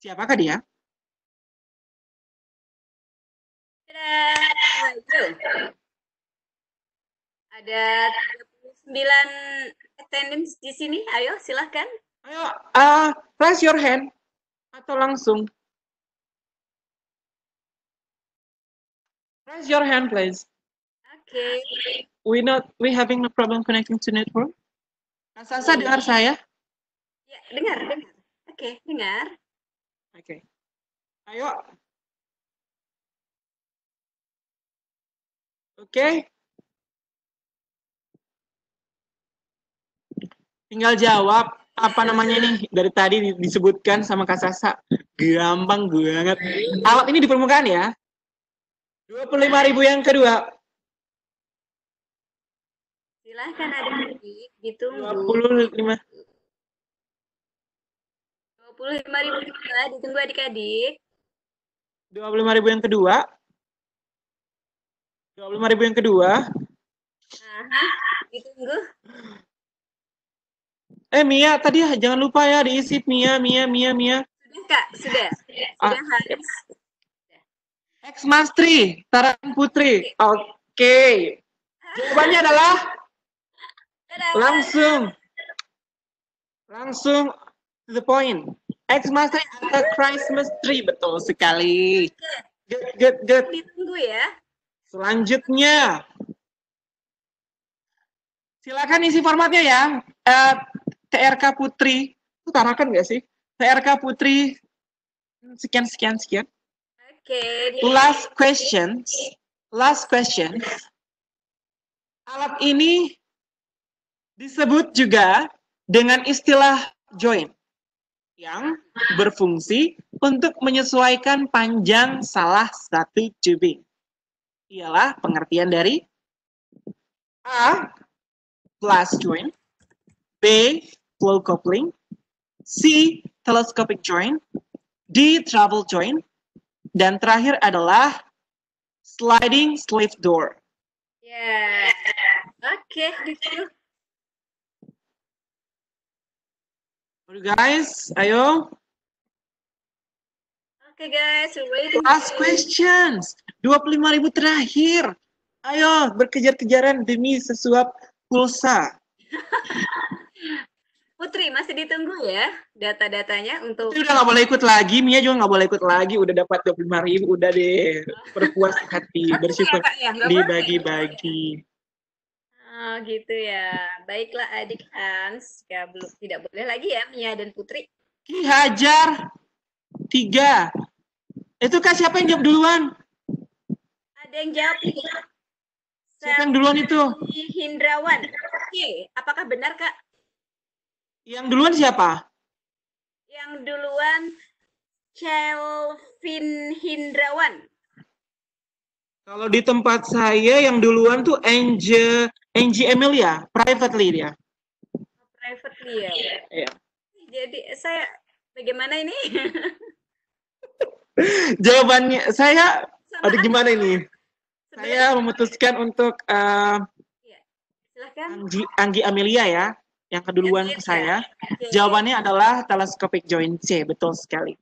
Siapakah dia? Ada 39 attendance di sini. Ayo, silahkan. Ayo, raise your hand atau langsung. Raise your hand, please. Okay. We having a problem connecting to network. Kak Sasa, dengar saya? Ya, dengar. Oke, dengar. Oke. Ayo. Oke. Tinggal jawab apa namanya nih dari tadi disebutkan sama Kak Sasa. Gampang banget. Alat ini di permukaan ya. 25.000 yang kedua. Silahkan adik-adik ditunggu. 25.000 juga ditunggu adik-adik. 25.000 yang kedua. 25.000 yang kedua. Aha, ditunggu. Mia, tadi jangan lupa ya diisi Mia. Sudah Kak, sudah harus. Ex Mastri, Taran Putri. Oke. Jawabannya adalah langsung to the point. Ex Master atau Christmas tree, betul sekali. Good. Ditunggu ya. Selanjutnya, silakan isi formatnya ya. TRK Putri, utarakan nggak sih? TRK Putri sekian. Oke. Last question. Alat ini disebut juga dengan istilah join yang berfungsi untuk menyesuaikan panjang salah satu tubing. Ialah pengertian dari A, glass join, B, flow coupling, C, telescopic join, D, travel join, dan terakhir adalah sliding sleeve door. Ya, oke. Guys, ayo. Oke guys, last questions. 25.000 terakhir. Ayo berkejar-kejaran demi sesuap pulsa. Putri masih ditunggu ya data-datanya untuk. Udah nggak boleh ikut lagi, Mia juga nggak boleh ikut lagi. Udah dapat 25.000, udah deh. Berpuas hati, bersyukur ya, dibagi-bagi. Oh gitu ya, baiklah adik Hans, ya belum tidak boleh lagi ya Mia dan Putri. Ki Hajar 3, itu Kak siapa yang jawab duluan? Ada yang jawab. Siapa yang duluan itu? Hindrawan. Oke, apakah benar Kak? Yang duluan siapa? Yang duluan Kelvin Hindrawan. Kalau di tempat saya yang duluan tuh Angie Emilia, privately dia. Privately ya? Iya. Jadi saya, bagaimana ini? Jawabannya, saya, gimana ini? Saya memutuskan untuk Anggi Emilia ya, yang keduluan ke saya. Okay. Jawabannya adalah telescopic joint C, betul sekali.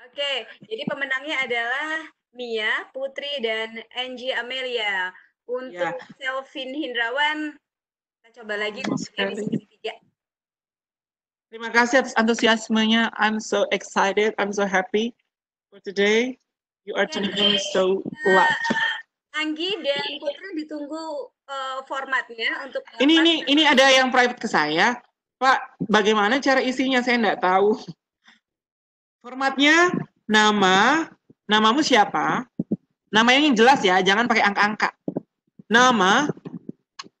Oke, jadi pemenangnya adalah Mia, Putri, dan Angie Amelia. Untuk Selvin Hindrawan, kita coba lagi. Terima kasih atas antusiasmenya. I'm so excited. I'm so happy for today. You are tuning in so loud. Anggi dan Putri ditunggu formatnya untuk. Ini ada yang private ke saya, Pak. Bagaimana cara isinya? Saya nggak tahu. Formatnya namamu siapa? Namanya yang jelas ya, jangan pakai angka-angka. Nama,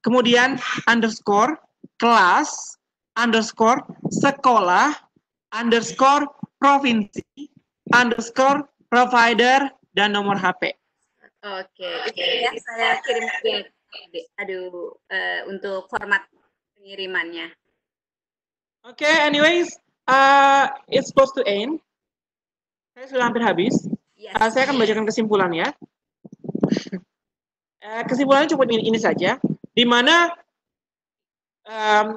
kemudian underscore, kelas, underscore, sekolah, underscore, provinsi, underscore, provider, dan nomor HP. Oke. Ya, saya kirim ke untuk format pengirimannya. Oke, anyways, it's supposed to end. Saya sudah hampir habis. Yes. Saya akan bacakan kesimpulan ya. kesimpulannya cuma ini saja, di mana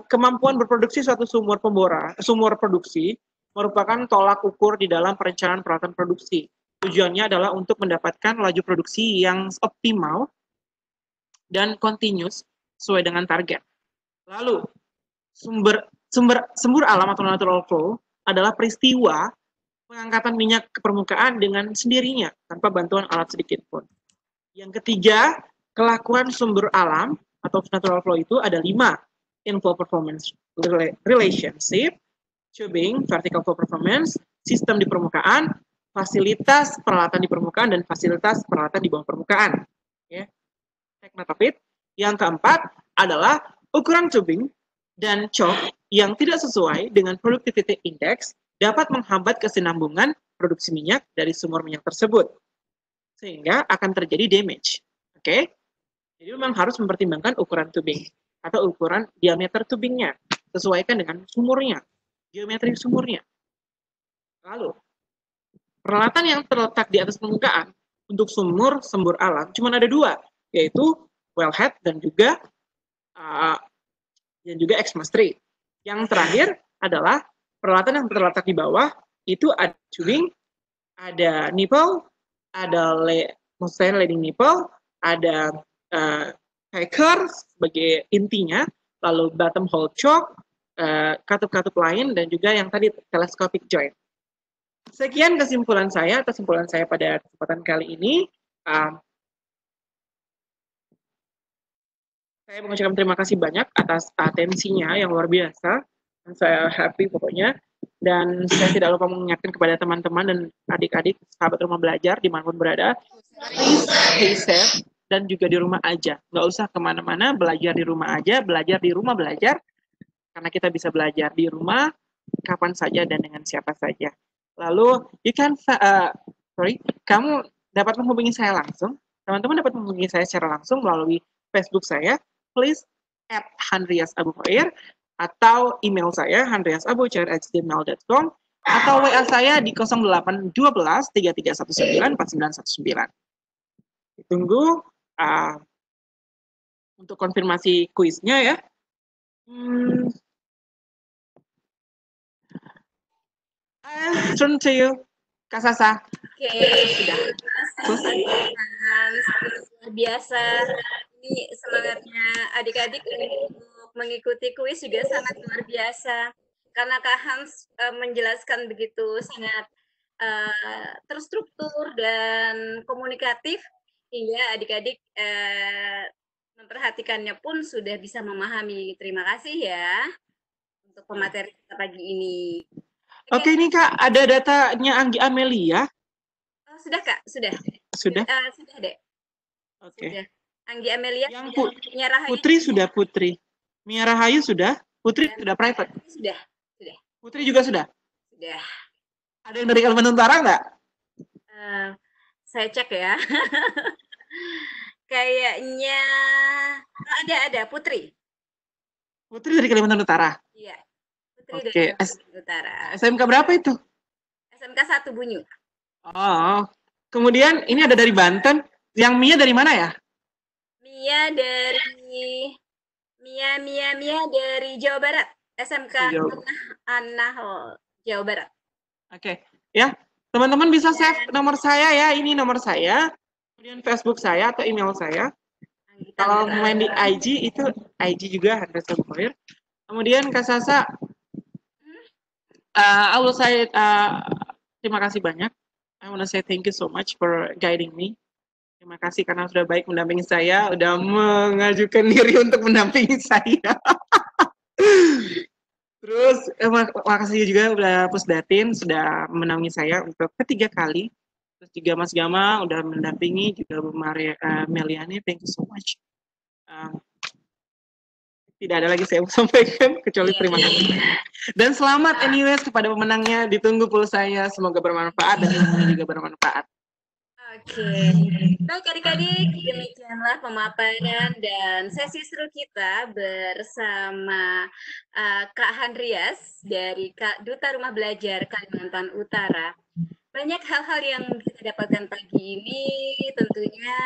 kemampuan berproduksi suatu sumur produksi merupakan tolak ukur di dalam perencanaan peralatan produksi. Tujuannya adalah untuk mendapatkan laju produksi yang optimal dan continuous sesuai dengan target. Lalu, sumber alam atau natural flow adalah peristiwa pengangkatan minyak ke permukaan dengan sendirinya tanpa bantuan alat sedikit pun. Yang ketiga, kelakuan sumber alam atau natural flow itu ada 5. Inflow performance relationship, tubing, vertical flow performance, sistem di permukaan, fasilitas peralatan di permukaan, dan fasilitas peralatan di bawah permukaan. Ya. Teknotopid. Yang keempat adalah ukuran tubing dan cok yang tidak sesuai dengan productivity index dapat menghambat kesinambungan produksi minyak dari sumur minyak tersebut, sehingga akan terjadi damage. Oke, jadi memang harus mempertimbangkan ukuran tubing atau ukuran diameter tubingnya, sesuaikan dengan sumurnya, geometri sumurnya. Lalu, peralatan yang terletak di atas permukaan untuk sumur alam cuma ada 2, yaitu wellhead dan juga exmaster. Yang terakhir adalah peralatan yang terletak di bawah, itu ada tubing, ada nipple, ada leading nipple, ada packer sebagai intinya, lalu bottom hole choke, katup-katup lain, dan juga yang tadi telescopic joint. Sekian kesimpulan saya atau kesimpulan saya pada kesempatan kali ini. Saya mengucapkan terima kasih banyak atas atensinya yang luar biasa. Saya happy pokoknya. Dan saya tidak lupa mengingatkan kepada teman-teman dan adik-adik, sahabat Rumah Belajar dimanapun berada, please stay safe. Dan juga di rumah aja, nggak usah kemana-mana, belajar di rumah aja, belajar di Rumah Belajar, karena kita bisa belajar di rumah kapan saja dan dengan siapa saja. Lalu, kamu dapat menghubungi saya langsung, teman-teman dapat menghubungi saya secara langsung melalui Facebook saya, please @handriasabuchoir, atau email saya handriasabuchoir@gmail.com, atau WA saya di 0812 3319 4919. Tunggu untuk konfirmasi kuisnya ya. I'll turn to you, Kak Sasa. Oke, sudah. Luar biasa. Ini semangatnya adik-adik untuk mengikuti kuis juga sangat luar biasa. Karena Kak Hans menjelaskan begitu sangat terstruktur dan komunikatif. Iya, adik-adik memperhatikannya pun sudah bisa memahami. Terima kasih ya untuk pemateri pagi ini. Oke, ini Kak, ada datanya Anggi Amelia. Oh, sudah Kak, sudah. Sudah? Sudah deh. Oke. Sudah. Anggi Amelia yang sudah. Putri sudah, Putri. Mia Rahayu sudah, Putri sudah private. Sudah, sudah. Putri juga sudah? Sudah. Ada yang dari Kalimantan Utara nggak? Saya cek ya. Kayaknya ada Putri. Putri dari Kalimantan Utara. Iya. Putri dari Kalimantan Utara. SMK berapa itu? SMK 1 Bunyu. Oh. Kemudian ini ada dari Banten. Yang Mia dari mana ya? Mia dari Jawa Barat. SMK Anahol, Jawa Barat. Oke, ya. Teman-teman bisa save nomor saya ya, ini nomor saya, kemudian Facebook saya atau email saya. Kalau main di IG, itu IG juga Handriyas Abu Choir. Kemudian Kak Sasa, terima kasih banyak. I wanna say thank you so much for guiding me. Terima kasih karena sudah baik mendampingi saya, sudah mengajukan diri untuk mendampingi saya. Terus, makasih juga udah Pusdatin, sudah menaungi saya untuk ketiga kali. Terus juga Mas Gama udah mendampingi, juga Bu Meliani, thank you so much. Tidak ada lagi saya mau sampaikan, kecuali terima kasih. Dan selamat anyways kepada pemenangnya, ditunggu pulsanya, semoga bermanfaat dan semoga juga bermanfaat. Oke, baik adik-adik, demikianlah pemaparan dan sesi seru kita bersama Kak Handriyas dari Duta Rumah Belajar Kalimantan Utara. Banyak hal-hal yang kita kita dapatkan pagi ini tentunya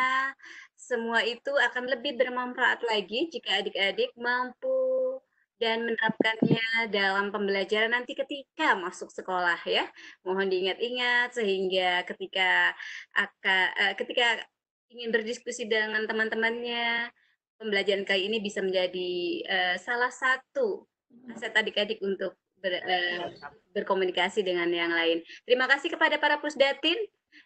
semua itu akan lebih bermanfaat lagi jika adik-adik mampu dan menerapkannya dalam pembelajaran nanti ketika masuk sekolah ya. Mohon diingat-ingat sehingga ketika ingin berdiskusi dengan teman-temannya, pembelajaran kali ini bisa menjadi salah satu aset adik-adik untuk berkomunikasi dengan yang lain. Terima kasih kepada para Pusdatin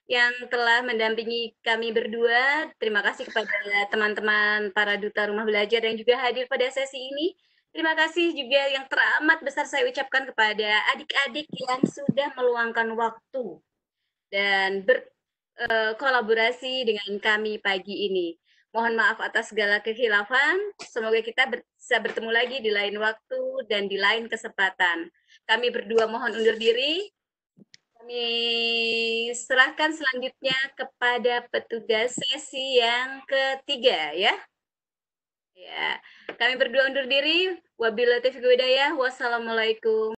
yang telah mendampingi kami berdua. Terima kasih kepada teman-teman para duta Rumah Belajar yang juga hadir pada sesi ini. Terima kasih juga yang teramat besar saya ucapkan kepada adik-adik yang sudah meluangkan waktu dan berkolaborasi dengan kami pagi ini. Mohon maaf atas segala kekhilafan. Semoga kita bisa bertemu lagi di lain waktu dan di lain kesempatan. Kami berdua mohon undur diri. Kami serahkan selanjutnya kepada petugas sesi yang ketiga ya. Ya, kami berdua undur diri. Wabillahi taufiq wal hidayah. Wassalamualaikum.